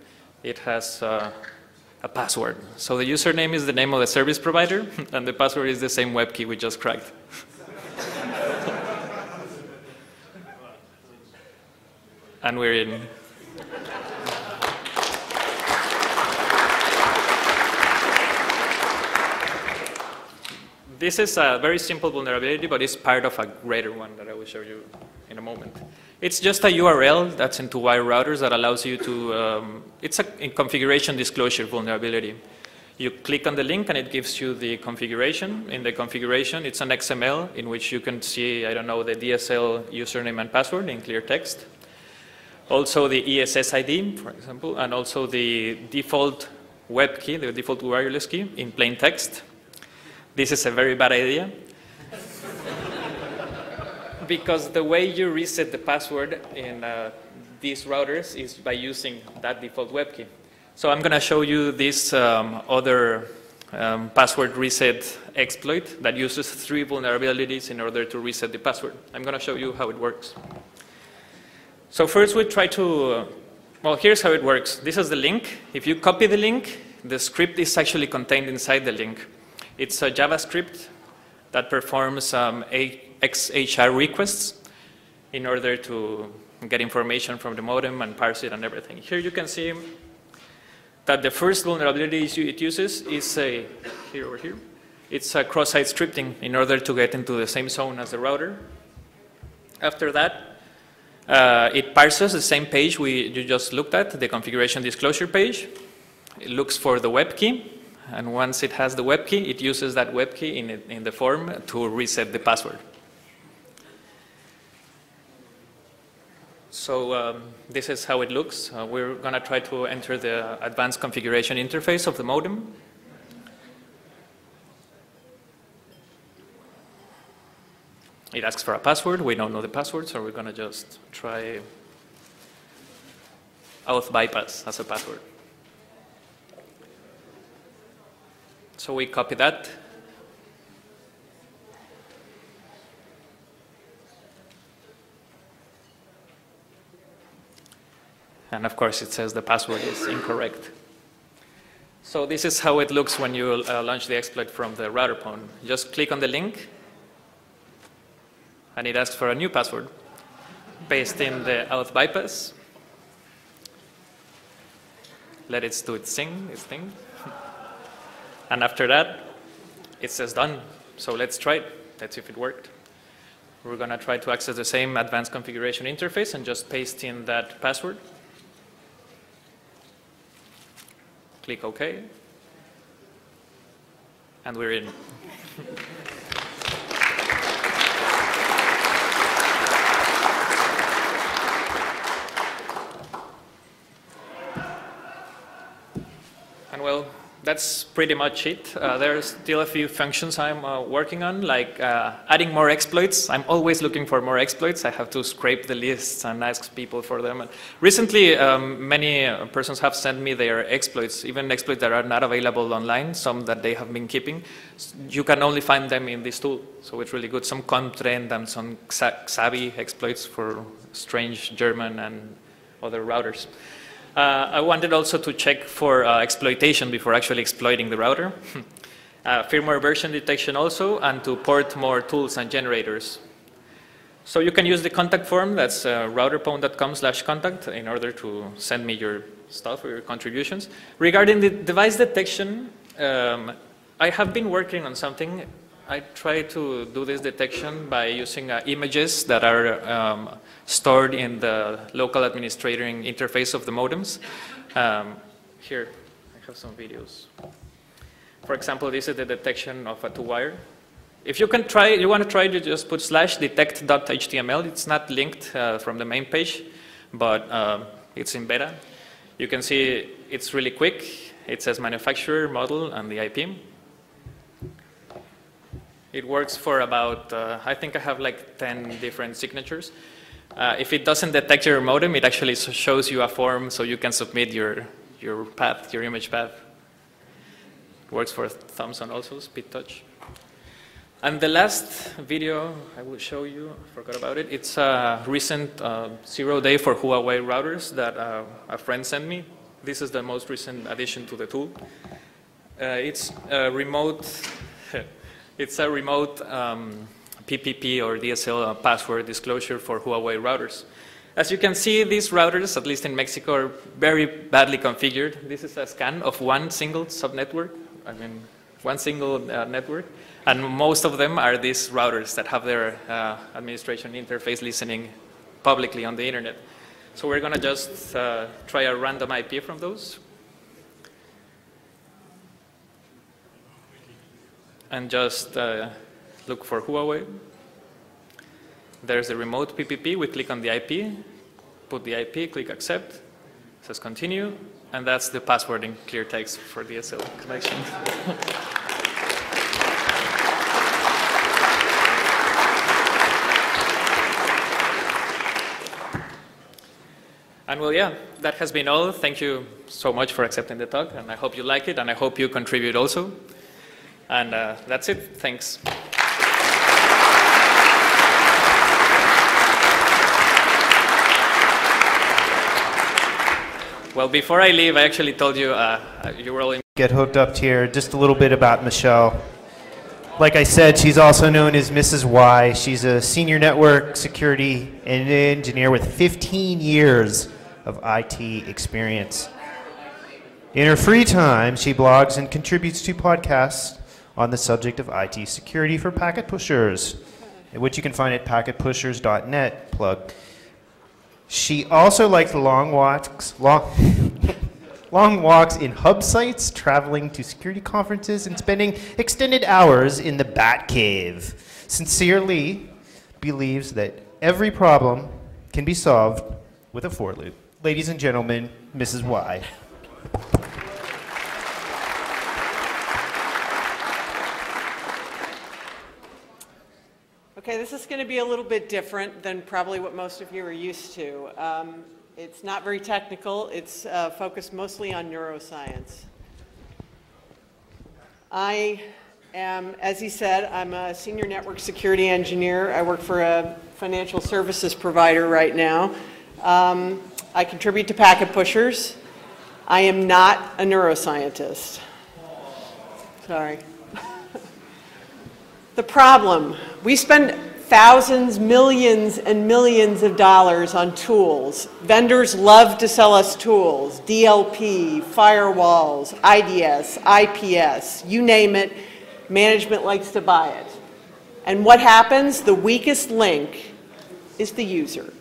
It has a password. So the username is the name of the service provider, and the password is the same web key we just cracked. And we're in. This is a very simple vulnerability, but it's part of a greater one that I will show you in a moment. It's just a URL that's in two-wire routers that allows you to, it's a configuration disclosure vulnerability. You click on the link and it gives you the configuration. In the configuration, it's an XML in which you can see, I don't know, the DSL username and password in clear text. Also the ESS ID, for example, and also the default web key, the default wireless key in plain text. This is a very bad idea, because the way you reset the password in these routers is by using that default web key. So I'm going to show you this other password reset exploit that uses three vulnerabilities in order to reset the password. I'm going to show you how it works. So first we try to, well, here's how it works. This is the link. If you copy the link, the script is actually contained inside the link. It's a JavaScript that performs XHR requests in order to get information from the modem and parse it and everything. Here you can see that the first vulnerability it uses is a, here or here, it's a cross-site scripting in order to get into the same zone as the router. After that, it parses the same page you just looked at, the configuration disclosure page. It looks for the web key. And once it has the web key, it uses that web key in the form to reset the password. So this is how it looks. We're going to try to enter the advanced configuration interface of the modem. It asks for a password. We don't know the password, so we're going to just try auth bypass as a password. So we copy that. And of course, it says the password is incorrect. So this is how it looks when you launch the exploit from the RouterPwn. Just click on the link, and it asks for a new password. Paste in the auth bypass. Let it do its thing. And after that, it says done. So let's try it. Let's see if it worked. We're going to try to access the same advanced configuration interface and just paste in that password. Click OK. And we're in. And well, that's pretty much it. There's still a few functions I'm working on, like adding more exploits. I'm always looking for more exploits. I have to scrape the lists and ask people for them. And recently, many persons have sent me their exploits, even exploits that are not available online, some that they have been keeping. You can only find them in this tool, so it's really good. Some Contrend and some Xavi exploits for strange German and other routers. I wanted also to check for exploitation before actually exploiting the router. Firmware version detection also, and to port more tools and generators. So you can use the contact form, that's routerpwn.com/contact, in order to send me your stuff or your contributions. Regarding the device detection, I have been working on something. I try to do this detection by using images that are stored in the local administrating interface of the modems. Here, I have some videos. For example, this is the detection of a two-wire. If you can try, you want to try to just put /detect.html. It's not linked from the main page, but it's in beta. You can see it's really quick. It says manufacturer, model, and the IP. It works for about, I think I have like 10 different signatures. If it doesn't detect your modem, it actually shows you a form so you can submit your path, your image path. It works for Thomson also, Speed Touch. And the last video I will show you, I forgot about it. It's a recent 0-day for Huawei routers that a friend sent me. This is the most recent addition to the tool. It's a remote. It's a remote PPP or DSL password disclosure for Huawei routers. As you can see, these routers, at least in Mexico, are very badly configured. This is a scan of one single subnetwork, one single network, and most of them are these routers that have their administration interface listening publicly on the internet. So we're going to just try a random IP from those. And just look for Huawei. There's the remote PPP. We click on the IP, put the IP, click accept, it says continue, and that's the password in clear text for DSL connection. And well, yeah, that has been all. Thank you so much for accepting the talk, and I hope you like it, and I hope you contribute also. And that's it. Thanks. Well, before I leave, I actually told you you were all in. Get hooked up here. Just a little bit about Michelle. Like I said, she's also known as Mrs. Y. She's a senior network security and engineer with 15 years of IT experience. In her free time, she blogs and contributes to podcasts on the subject of IT security for Packet Pushers, which you can find at packetpushers.net. Plug. She also likes long walks in hub sites, traveling to security conferences, and spending extended hours in the Bat Cave. Sincerely believes that every problem can be solved with a for loop. Ladies and gentlemen, Mrs. Y. Okay, this is going to be a little bit different than probably what most of you are used to. It's not very technical. It's focused mostly on neuroscience. I am, as he said, I'm a senior network security engineer. I work for a financial services provider right now. I contribute to Packet Pushers. I am not a neuroscientist. Sorry. The problem, we spend thousands, millions, and millions of dollars on tools. Vendors love to sell us tools, DLP, firewalls, IDS, IPS, you name it, management likes to buy it. And what happens? The weakest link is the user.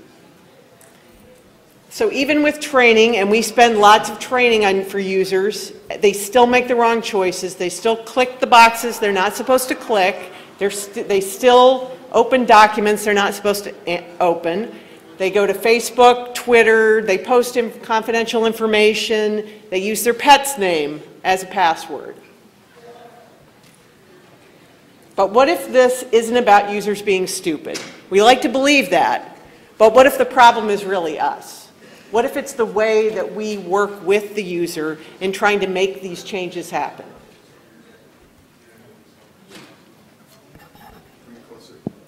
So even with training, and we spend lots of training on, for users, they still make the wrong choices. They still click the boxes they're not supposed to click. They still open documents they're not supposed to open. They go to Facebook, Twitter, they post confidential information, they use their pet's name as a password. But what if this isn't about users being stupid? We like to believe that, but what if the problem is really us? What if it's the way that we work with the user in trying to make these changes happen?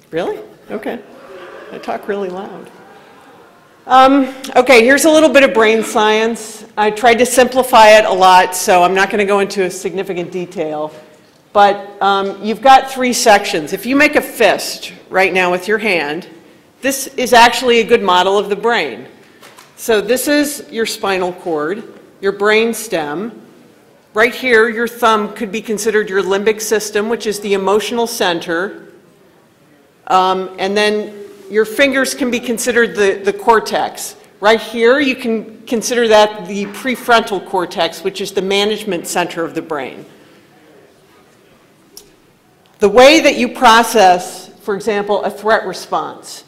Really? Okay. I talk really loud. Okay, here's a little bit of brain science. I tried to simplify it a lot, so I'm not going to go into significant detail. But you've got three sections. If you make a fist right now with your hand, this is actually a good model of the brain. So this is your spinal cord, your brain stem. Right here, your thumb could be considered your limbic system, which is the emotional center. And then your fingers can be considered the cortex. Right here, you can consider that the prefrontal cortex, which is the management center of the brain. The way that you process, for example, a threat response.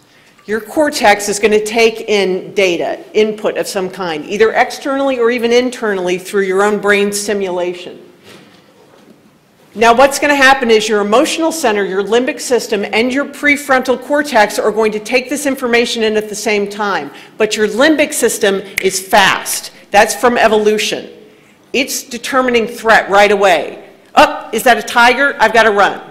Your cortex is going to take in data, input of some kind, either externally or even internally through your own brain stimulation. Now what's going to happen is your emotional center, your limbic system, and your prefrontal cortex are going to take this information in at the same time. But your limbic system is fast. That's from evolution. It's determining threat right away. Oh, is that a tiger? I've got to run.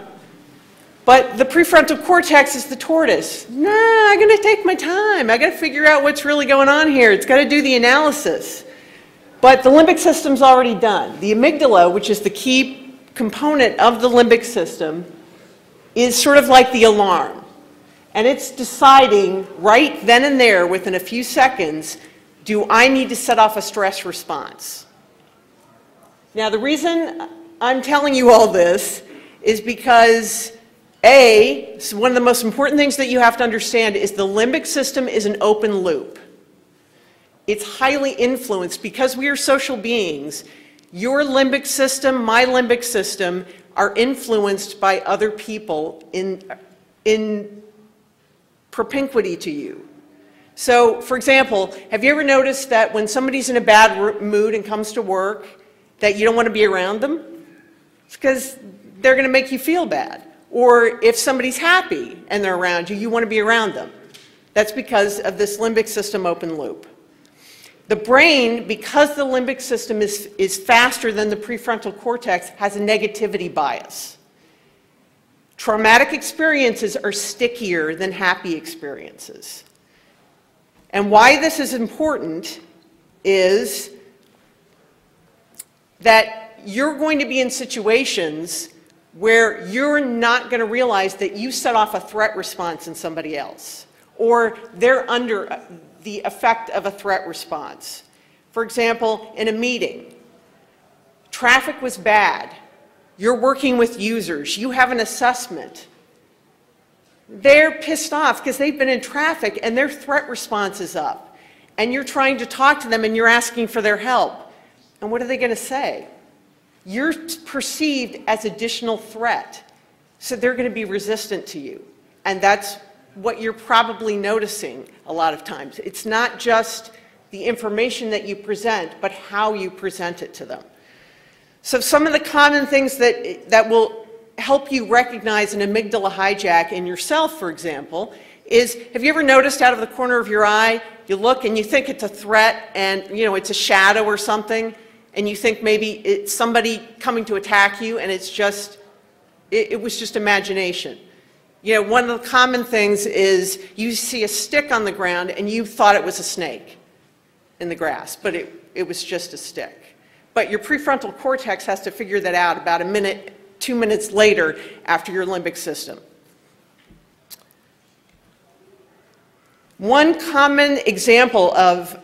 But the prefrontal cortex is the tortoise. Nah, I'm going to take my time. I've got to figure out what's really going on here. It's got to do the analysis. But the limbic system's already done. The amygdala, which is the key component of the limbic system, is sort of like the alarm. And it's deciding right then and there, within a few seconds, do I need to set off a stress response? Now, the reason I'm telling you all this is because A, so one of the most important things that you have to understand is the limbic system is an open loop. It's highly influenced because we are social beings. Your limbic system, my limbic system, are influenced by other people in propinquity to you. So, for example, have you ever noticed that when somebody's in a bad mood and comes to work, that you don't want to be around them? It's because they're going to make you feel bad. Or if somebody's happy and they're around you, you want to be around them. That's because of this limbic system open loop. The brain, because the limbic system is faster than the prefrontal cortex, has a negativity bias. Traumatic experiences are stickier than happy experiences. And why this is important is that you're going to be in situations where you're not going to realize that you set off a threat response in somebody else, or they're under the effect of a threat response. For example, in a meeting, traffic was bad. You're working with users. You have an assessment. They're pissed off because they've been in traffic and their threat response is up. And you're trying to talk to them and you're asking for their help. And what are they going to say? You're perceived as additional threat, so they're going to be resistant to you. And that's what you're probably noticing a lot of times. It's not just the information that you present, but how you present it to them. So some of the common things that will help you recognize an amygdala hijack in yourself, for example, is, have you ever noticed out of the corner of your eye, you look and you think it's a threat and, you know, it's a shadow or something? And you think maybe it's somebody coming to attack you, and it's just, it was just imagination. You know, one of the common things is you see a stick on the ground, and you thought it was a snake in the grass, but it was just a stick. But your prefrontal cortex has to figure that out about a minute, 2 minutes later after your limbic system. One common example of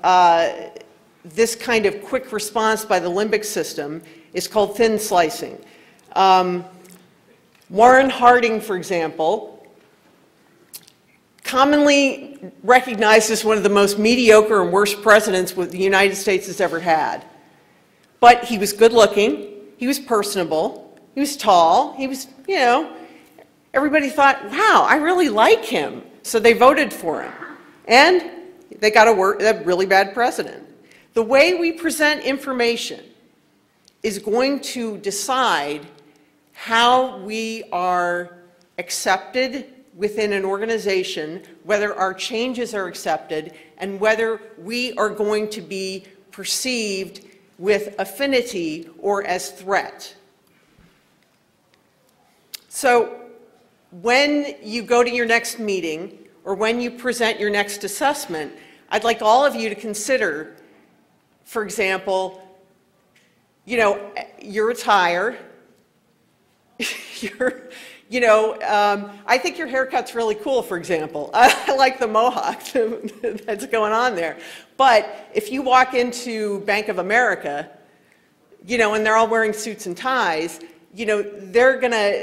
this kind of quick response by the limbic system is called thin slicing. Warren Harding, for example, commonly recognized as one of the most mediocre and worst presidents the United States has ever had. But he was good looking, he was personable, he was tall, he was, you know, everybody thought, wow, I really like him. So they voted for him. And they got a really bad president. The way we present information is going to decide how we are accepted within an organization, whether our changes are accepted, and whether we are going to be perceived with affinity or as threat. So when you go to your next meeting, or when you present your next assessment, I'd like all of you to consider, for example, you know, your attire, your, you know, I think your haircut's really cool, for example. I like the mohawk that's going on there. But if you walk into Bank of America, you know, and they're all wearing suits and ties, you know, they're gonna,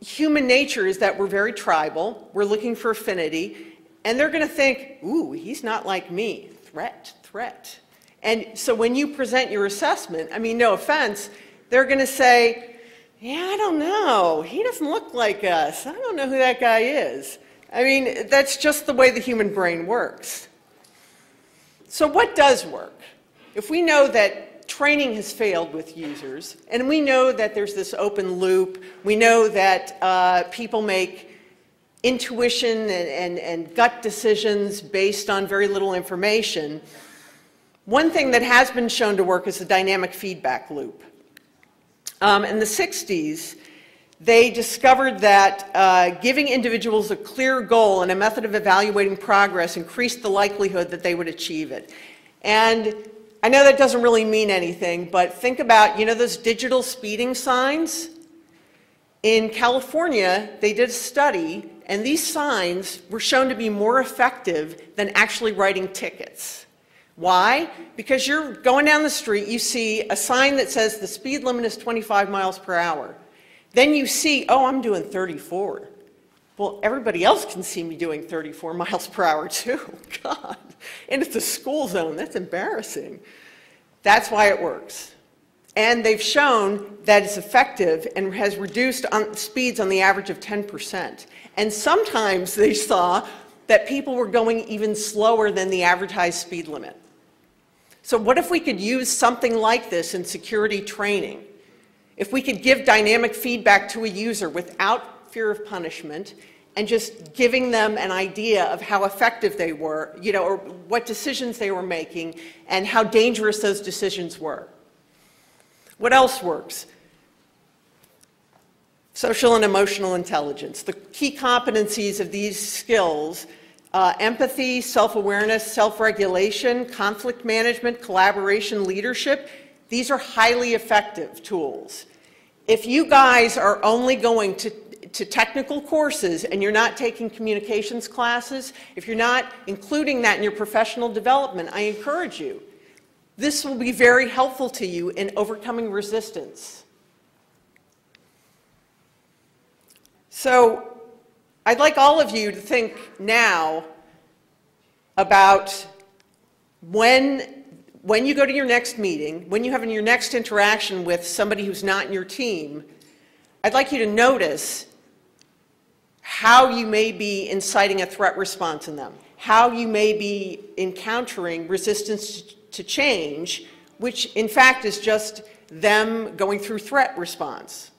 human nature is that we're very tribal, we're looking for affinity, and they're gonna think, ooh, he's not like me, threat, threat. And so when you present your assessment, I mean, no offense, they're gonna say, yeah, I don't know, he doesn't look like us, I don't know who that guy is. I mean, that's just the way the human brain works. So what does work? If we know that training has failed with users, and we know that there's this open loop, we know that people make intuition and gut decisions based on very little information, one thing that has been shown to work is the dynamic feedback loop. In the 60s, they discovered that giving individuals a clear goal and a method of evaluating progress increased the likelihood that they would achieve it. And I know that doesn't really mean anything, but think about, you know, those digital speeding signs? In California, they did a study, and these signs were shown to be more effective than actually writing tickets. Why? Because you're going down the street, you see a sign that says the speed limit is 25 miles per hour. Then you see, oh, I'm doing 34. Well, everybody else can see me doing 34 miles per hour too, God. And it's a school zone, that's embarrassing. That's why it works. And they've shown that it's effective and has reduced speeds on the average of 10%. And sometimes they saw that people were going even slower than the advertised speed limit. So what if we could use something like this in security training? If we could give dynamic feedback to a user without fear of punishment, and just giving them an idea of how effective they were, you know, or what decisions they were making, and how dangerous those decisions were. What else works? Social and emotional intelligence. The key competencies of these skills, empathy, self-awareness, self-regulation, conflict management, collaboration, leadership, these are highly effective tools. If you guys are only going to technical courses and you're not taking communications classes, if you're not including that in your professional development, I encourage you. This will be very helpful to you in overcoming resistance. So I'd like all of you to think now about when you go to your next meeting, when you have your next interaction with somebody who's not in your team, I'd like you to notice how you may be inciting a threat response in them, how you may be encountering resistance to change, which in fact is just them going through threat response.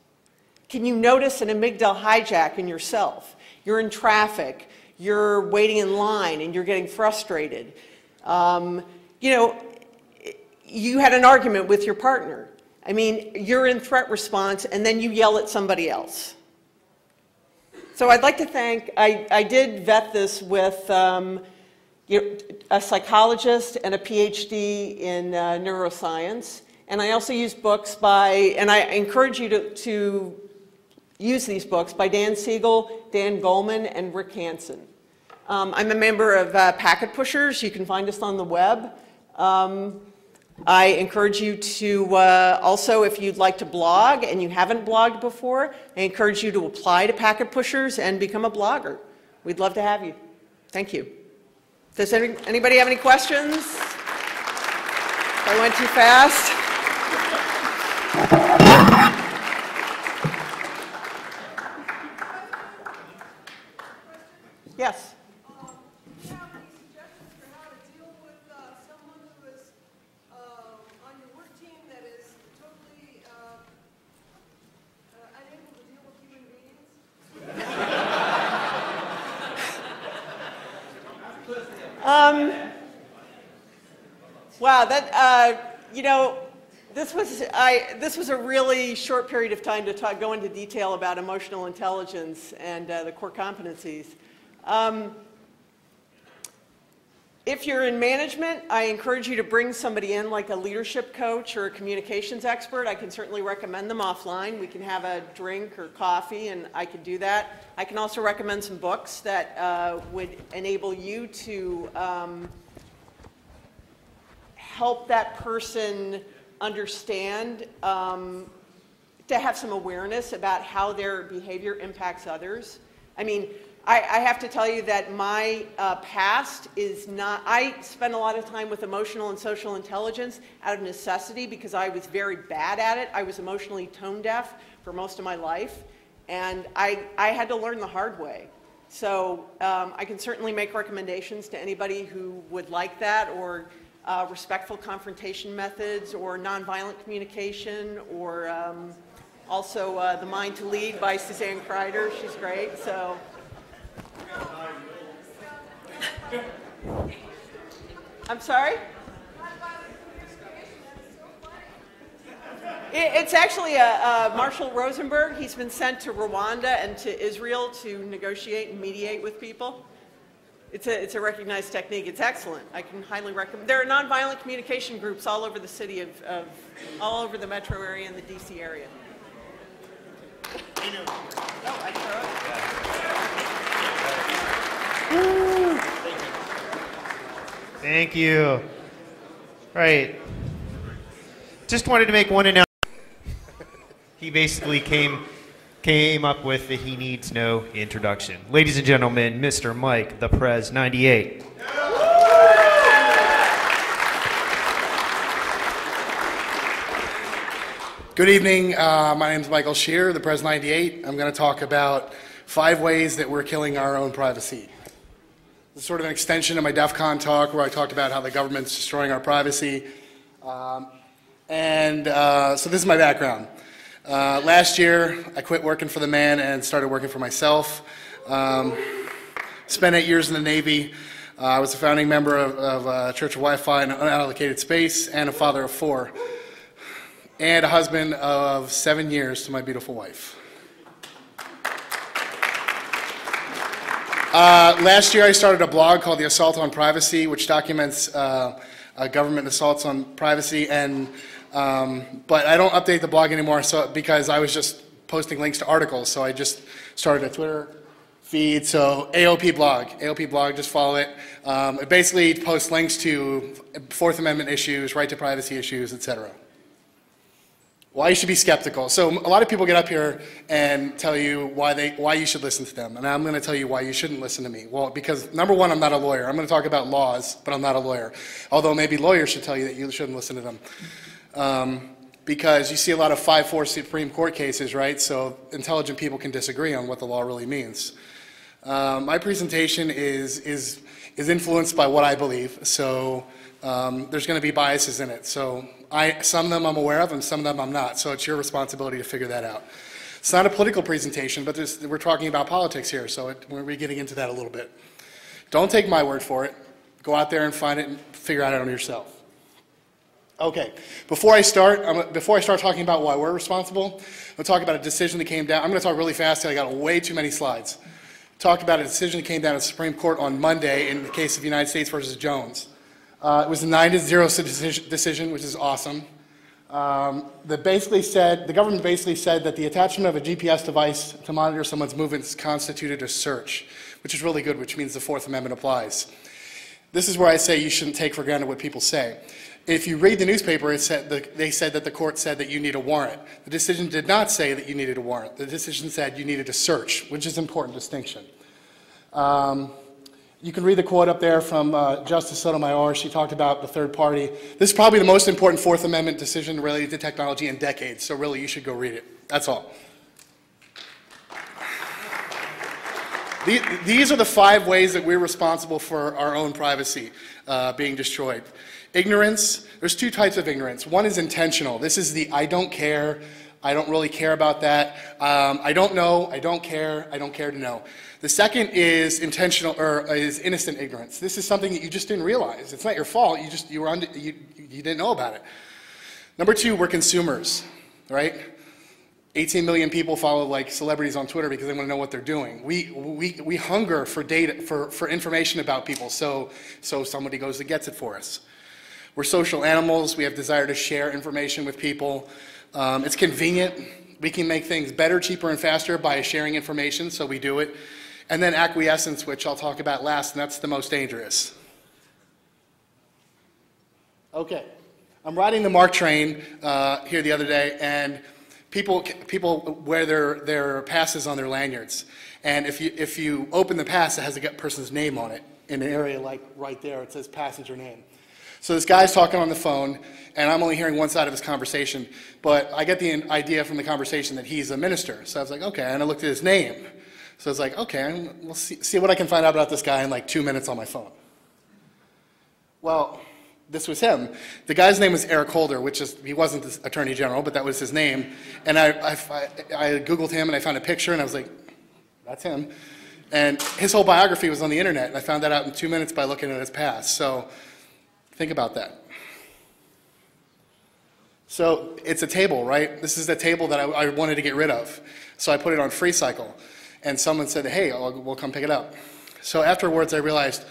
Can you notice an amygdala hijack in yourself? You're in traffic, you're waiting in line, and you're getting frustrated. You know, you had an argument with your partner. I mean, you're in threat response, and then you yell at somebody else. So I'd like to thank, I did vet this with a psychologist and a PhD in neuroscience, and I also use books by, and I encourage you to use these books by Dan Siegel, Dan Goleman, and Rick Hansen. I'm a member of Packet Pushers. You can find us on the web. I encourage you to also, if you'd like to blog and you haven't blogged before, I encourage you to apply to Packet Pushers and become a blogger. We'd love to have you. Thank you. Does anybody have any questions? If I went too fast. Yes. Do you have any suggestions for how to deal with someone who is on your work team that is totally unable to deal with human beings? Wow, that you know, this was a really short period of time to go into detail about emotional intelligence and the core competencies. If you're in management, I encourage you to bring somebody in like a leadership coach or a communications expert. I can certainly recommend them offline. We can have a drink or coffee and I can do that. I can also recommend some books that would enable you to help that person understand, to have some awareness about how their behavior impacts others. I mean, I have to tell you that my past is not, I spent a lot of time with emotional and social intelligence out of necessity because I was very bad at it. I was emotionally tone deaf for most of my life, and I had to learn the hard way. So I can certainly make recommendations to anybody who would like that, or respectful confrontation methods, or nonviolent communication, or also The Mind to Lead by Suzanne Kreider. She's great. So. I'm sorry? It's actually Marshall Rosenberg. He's been sent to Rwanda and to Israel to negotiate and mediate with people. It's a recognized technique. It's excellent. I can highly recommend. There are nonviolent communication groups all over the city of all over the metro area and the DC area. Oh, I throw it. Thank you. Right. Just wanted to make one announcement. He basically came up with that he needs no introduction. Ladies and gentlemen, Mr. Mike, the Prez 98. Good evening. My name is Michael Scheer, the Prez 98. I'm going to talk about 5 ways that we're killing our own privacy. It's sort of an extension of my DEF CON talk where I talked about how the government's destroying our privacy. So this is my background. Last year, I quit working for the man and started working for myself. Spent 8 years in the Navy. I was a founding member of Church of Wi-Fi in unallocated space, and a father of 4. And a husband of 7 years to my beautiful wife. Last year I started a blog called The Assault on Privacy, which documents government assaults on privacy, and but I don't update the blog anymore, so because I was just posting links to articles, so I just started a Twitter feed. So AOP blog, just follow it. It basically posts links to 4th Amendment issues, right to privacy issues, etc. Why you should be skeptical. So a lot of people get up here and tell you why you should listen to them, and I'm going to tell you why you shouldn't listen to me. Well, because number one, I'm not a lawyer. I'm going to talk about laws, but I'm not a lawyer. Although maybe lawyers should tell you that you shouldn't listen to them, because you see a lot of 5-4 Supreme Court cases, right? So intelligent people can disagree on what the law really means. My presentation is influenced by what I believe, so there's going to be biases in it. So some of them I'm aware of and some of them I'm not, so it's your responsibility to figure that out. It's not a political presentation, but we're talking about politics here, so we're getting into that a little bit. Don't take my word for it. Go out there and find it and figure out it on yourself. Okay, before I start talking about why we're responsible, I'll talk about a decision that came down. I'm going to talk really fast because I got way too many slides. Talk about a decision that came down to the Supreme Court on Monday in the case of United States versus Jones. It was a 9-0 decision, which is awesome. The government basically said that the attachment of a GPS device to monitor someone's movements constituted a search, which is really good, which means the 4th Amendment applies. This is where I say you shouldn't take for granted what people say. If you read the newspaper, it said they said that the court said that you need a warrant. The decision did not say that you needed a warrant. The decision said you needed a search, which is an important distinction. You can read the quote up there from Justice Sotomayor. She talked about the third party. This is probably the most important Fourth Amendment decision related to technology in decades, so really you should go read it. That's all. These are the 5 ways that we're responsible for our own privacy being destroyed. Ignorance, there's 2 types of ignorance. One is intentional. This is the I don't care, I don't really care about that, I don't know, I don't care to know. The second is intentional, or is innocent ignorance. This is something that you just didn't realize. It's not your fault, you just, you didn't know about it. Number 2, we're consumers, right? 18 million people follow like celebrities on Twitter because they want to know what they're doing. We hunger for data, for information about people, so somebody goes and gets it for us. We're social animals. We have desire to share information with people. It's convenient. We can make things better, cheaper, and faster by sharing information, so we do it. And then acquiescence, which I'll talk about last, and that's the most dangerous. Okay, I'm riding the MARC train here the other day, and people wear their passes on their lanyards, and if you open the pass, it has a person's name on it. In an area like right there, it says passenger name. So this guy's talking on the phone, and I'm only hearing one side of his conversation, but I get the idea from the conversation that he's a minister. So I was like, okay, and I looked at his name. So I was like, okay, we'll see what I can find out about this guy in like 2 minutes on my phone. Well, this was him. The guy's name was Eric Holder, which is, he wasn't the Attorney General, but that was his name. And I Googled him, and I found a picture, and I was like, that's him. And his whole biography was on the internet, and I found that out in 2 minutes by looking at his past. So think about that. So it's a table, right? This is the table that I wanted to get rid of. So I put it on FreeCycle, and someone said, hey, we'll come pick it up. So afterwards I realized,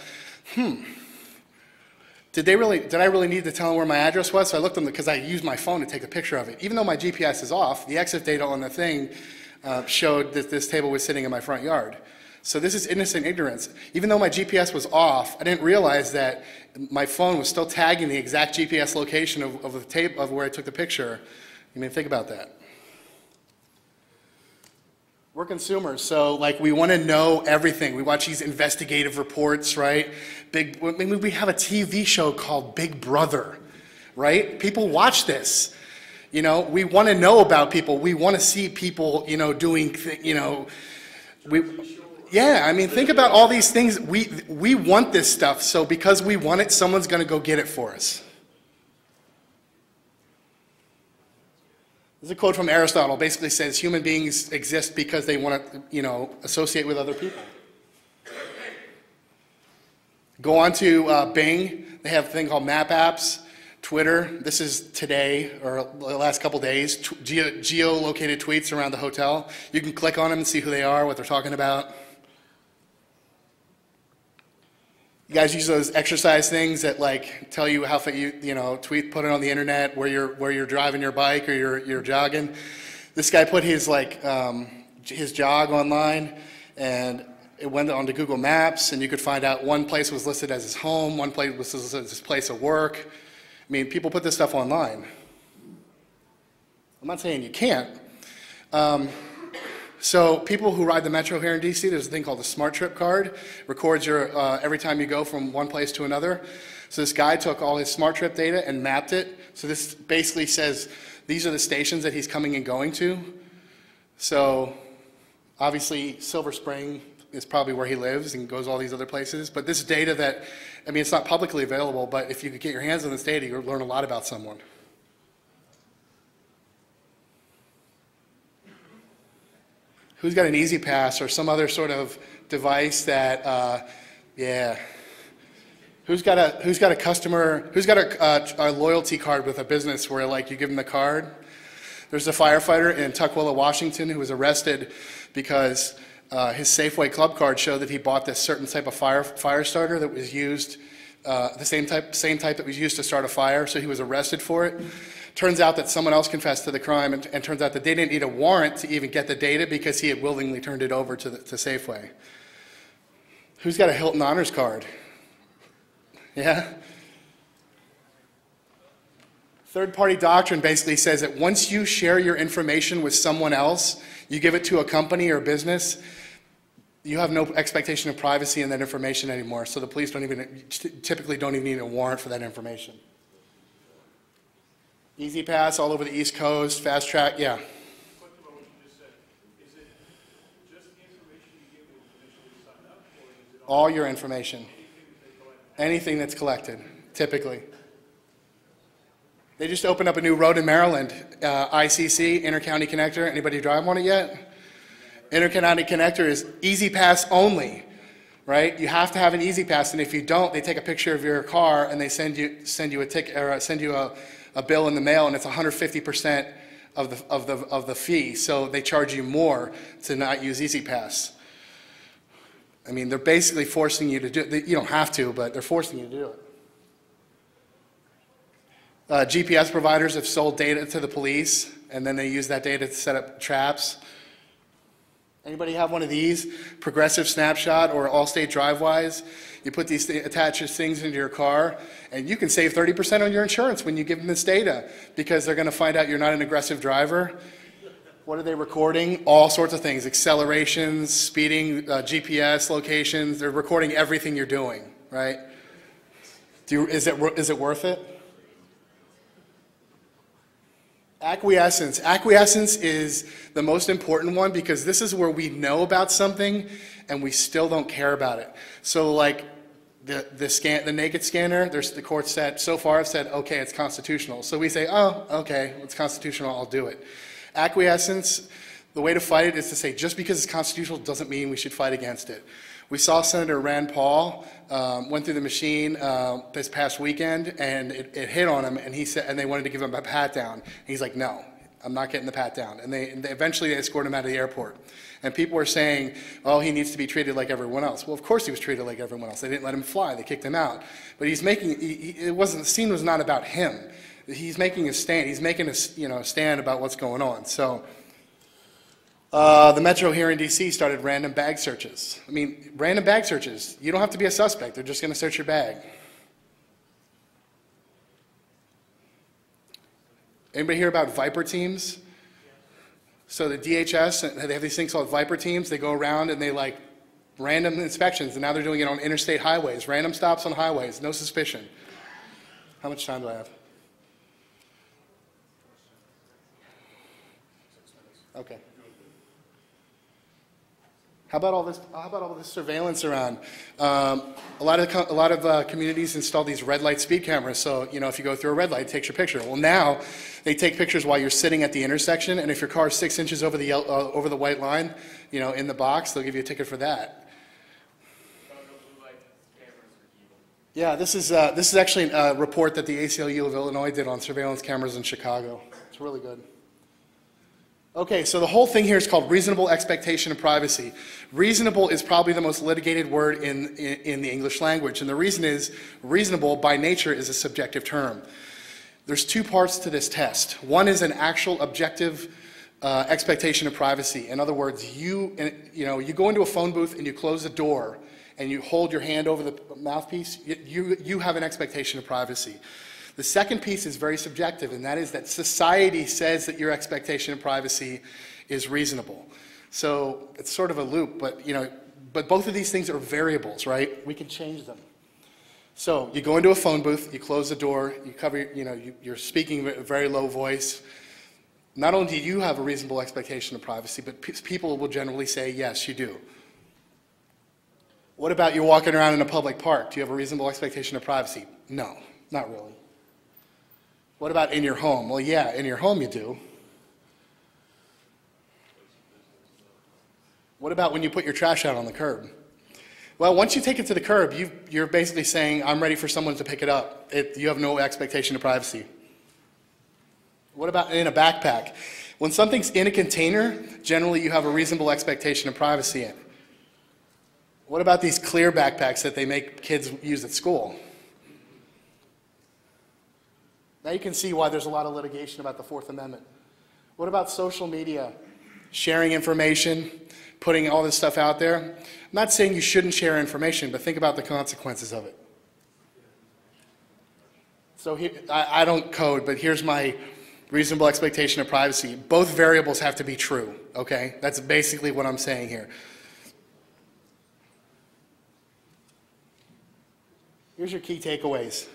Did I really need to tell them where my address was? So I looked them because I used my phone to take a picture of it. Even though my GPS is off, the exit data on the thing showed that this table was sitting in my front yard. So this is innocent ignorance. Even though my GPS was off, I didn't realize that my phone was still tagging the exact GPS location of the tape of where I took the picture. I mean, think about that. We're consumers, so like we want to know everything. We watch these investigative reports, right? We have a TV show called Big Brother, right? People watch this. You know, we want to know about people. We want to see people, you know, doing, yeah, I mean, think about all these things. We want this stuff, so because we want it, someone's going to go get it for us. There's a quote from Aristotle, basically says human beings exist because they want to, you know, associate with other people. Go on to Bing. They have a thing called Map Apps. Twitter, this is today, or the last couple days, geolocated tweets around the hotel. You can click on them and see who they are, what they're talking about. You guys use those exercise things that like tell you how put it on the internet where you're driving your bike or you're jogging. This guy put his like his jog online, and it went onto Google Maps, and you could find out one place was listed as his home, one place was listed as his place of work. I mean, people put this stuff online. I'm not saying you can't. So people who ride the metro here in DC, there's a thing called the Smart Trip card. Records your every time you go from one place to another. So this guy took all his Smart Trip data and mapped it. So this basically says these are the stations that he's coming and going to. So obviously Silver Spring is probably where he lives and goes all these other places. But this data that, I mean, it's not publicly available, but if you could get your hands on this data, you'll learn a lot about someone. Who's got an EasyPass or some other sort of device that, yeah. Who's got a customer, who's got a loyalty card with a business where like you give them the card? There's a firefighter in Tukwila, Washington who was arrested because his Safeway club card showed that he bought this certain type of fire starter that was used, the same type that was used to start a fire, so he was arrested for it. Turns out that someone else confessed to the crime, and turns out that they didn't need a warrant to even get the data because he had willingly turned it over to Safeway. Who's got a Hilton Honors card? Yeah? Third-party doctrine basically says that once you share your information with someone else, you give it to a company or a business, you have no expectation of privacy in that information anymore. So the police don't even, typically don't even need a warrant for that information. EasyPass all over the East Coast, fast track, yeah. All your information, anything that's collected, typically. They just opened up a new road in Maryland, ICC, Intercounty Connector. Anybody drive on it yet? Intercounty Connector is EasyPass only, right? You have to have an EasyPass, and if you don't, they take a picture of your car and they send you a ticket or send you a bill in the mail, and it's 150% of the fee. So they charge you more to not use EasyPass. I mean, they're basically forcing you to do it. You don't have to, but they're forcing you to do it. GPS providers have sold data to the police, and then they use that data to set up traps. Anybody have one of these? Progressive Snapshot or Allstate DriveWise? You put these attach things into your car, and you can save 30% on your insurance when you give them this data, because they're going to find out you're not an aggressive driver. What are they recording? All sorts of things, accelerations, speeding, GPS locations. They're recording everything you're doing, right? Is it worth it? Acquiescence. Acquiescence is the most important one, because this is where we know about something and we still don't care about it. So like the naked scanner, the court said, so far have said, okay, it's constitutional. So we say, oh, okay, it's constitutional, I'll do it. Acquiescence, the way to fight it is to say just because it's constitutional doesn't mean we should fight against it. We saw Senator Rand Paul went through the machine this past weekend, and it hit on him, and he said, and they wanted to give him a pat down. And he's like, no, I'm not getting the pat down. And they eventually escorted him out of the airport. And people were saying, oh, he needs to be treated like everyone else. Well, of course he was treated like everyone else. They didn't let him fly. They kicked him out. But he's making it wasn't, the scene was not about him. He's making a stand. He's making a stand about what's going on. So the Metro here in D.C. started random bag searches. I mean, random bag searches. You don't have to be a suspect. They're just going to search your bag. Anybody hear about Viper teams? So the DHS, they have these things called Viper teams. They go around and they like random inspections, and now they're doing it on interstate highways. Random stops on highways. No suspicion. How much time do I have? Okay. How about all this? How about all this surveillance around? A lot of communities install these red light speed cameras. So if you go through a red light, it takes your picture. Well, now they take pictures while you're sitting at the intersection, and if your car is 6 inches over the white line, in the box, they'll give you a ticket for that. Yeah, this is actually a report that the ACLU of Illinois did on surveillance cameras in Chicago. It's really good. Okay, so the whole thing here is called reasonable expectation of privacy. Reasonable is probably the most litigated word in the English language, and the reason is reasonable by nature is a subjective term. There's two parts to this test. One is an actual objective expectation of privacy. In other words, you go into a phone booth and you close the door and you hold your hand over the mouthpiece. You have an expectation of privacy. The second piece is very subjective, and that is that society says that your expectation of privacy is reasonable. So it's sort of a loop, but both of these things are variables, right? We can change them. So you go into a phone booth, you close the door, you cover, you're speaking in a very low voice. Not only do you have a reasonable expectation of privacy, but people will generally say, yes, you do. What about you walking around in a public park? Do you have a reasonable expectation of privacy? No, not really. What about in your home? Well, yeah, in your home you do. What about when you put your trash out on the curb? Well, once you take it to the curb, you're basically saying, I'm ready for someone to pick it up. You have no expectation of privacy. What about in a backpack? When something's in a container, generally you have a reasonable expectation of privacy in it. What about these clear backpacks that they make kids use at school? Now you can see why there's a lot of litigation about the Fourth Amendment. What about social media? Sharing information, putting all this stuff out there. I'm not saying you shouldn't share information, but think about the consequences of it. So here, I don't code, but here's my reasonable expectation of privacy. Both variables have to be true, okay? That's basically what I'm saying here. Here's your key takeaways.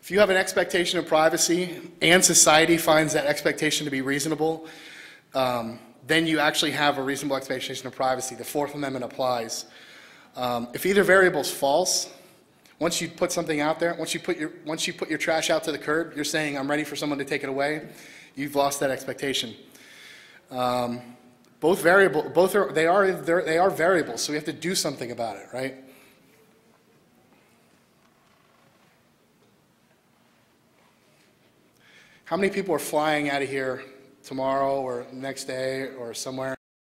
If you have an expectation of privacy and society finds that expectation to be reasonable, then you actually have a reasonable expectation of privacy. The Fourth Amendment applies. If either variable is false, once you put something out there, once you put your trash out to the curb, you're saying, I'm ready for someone to take it away. You've lost that expectation. They are variables, so we have to do something about it, right? How many people are flying out of here tomorrow or next day or somewhere?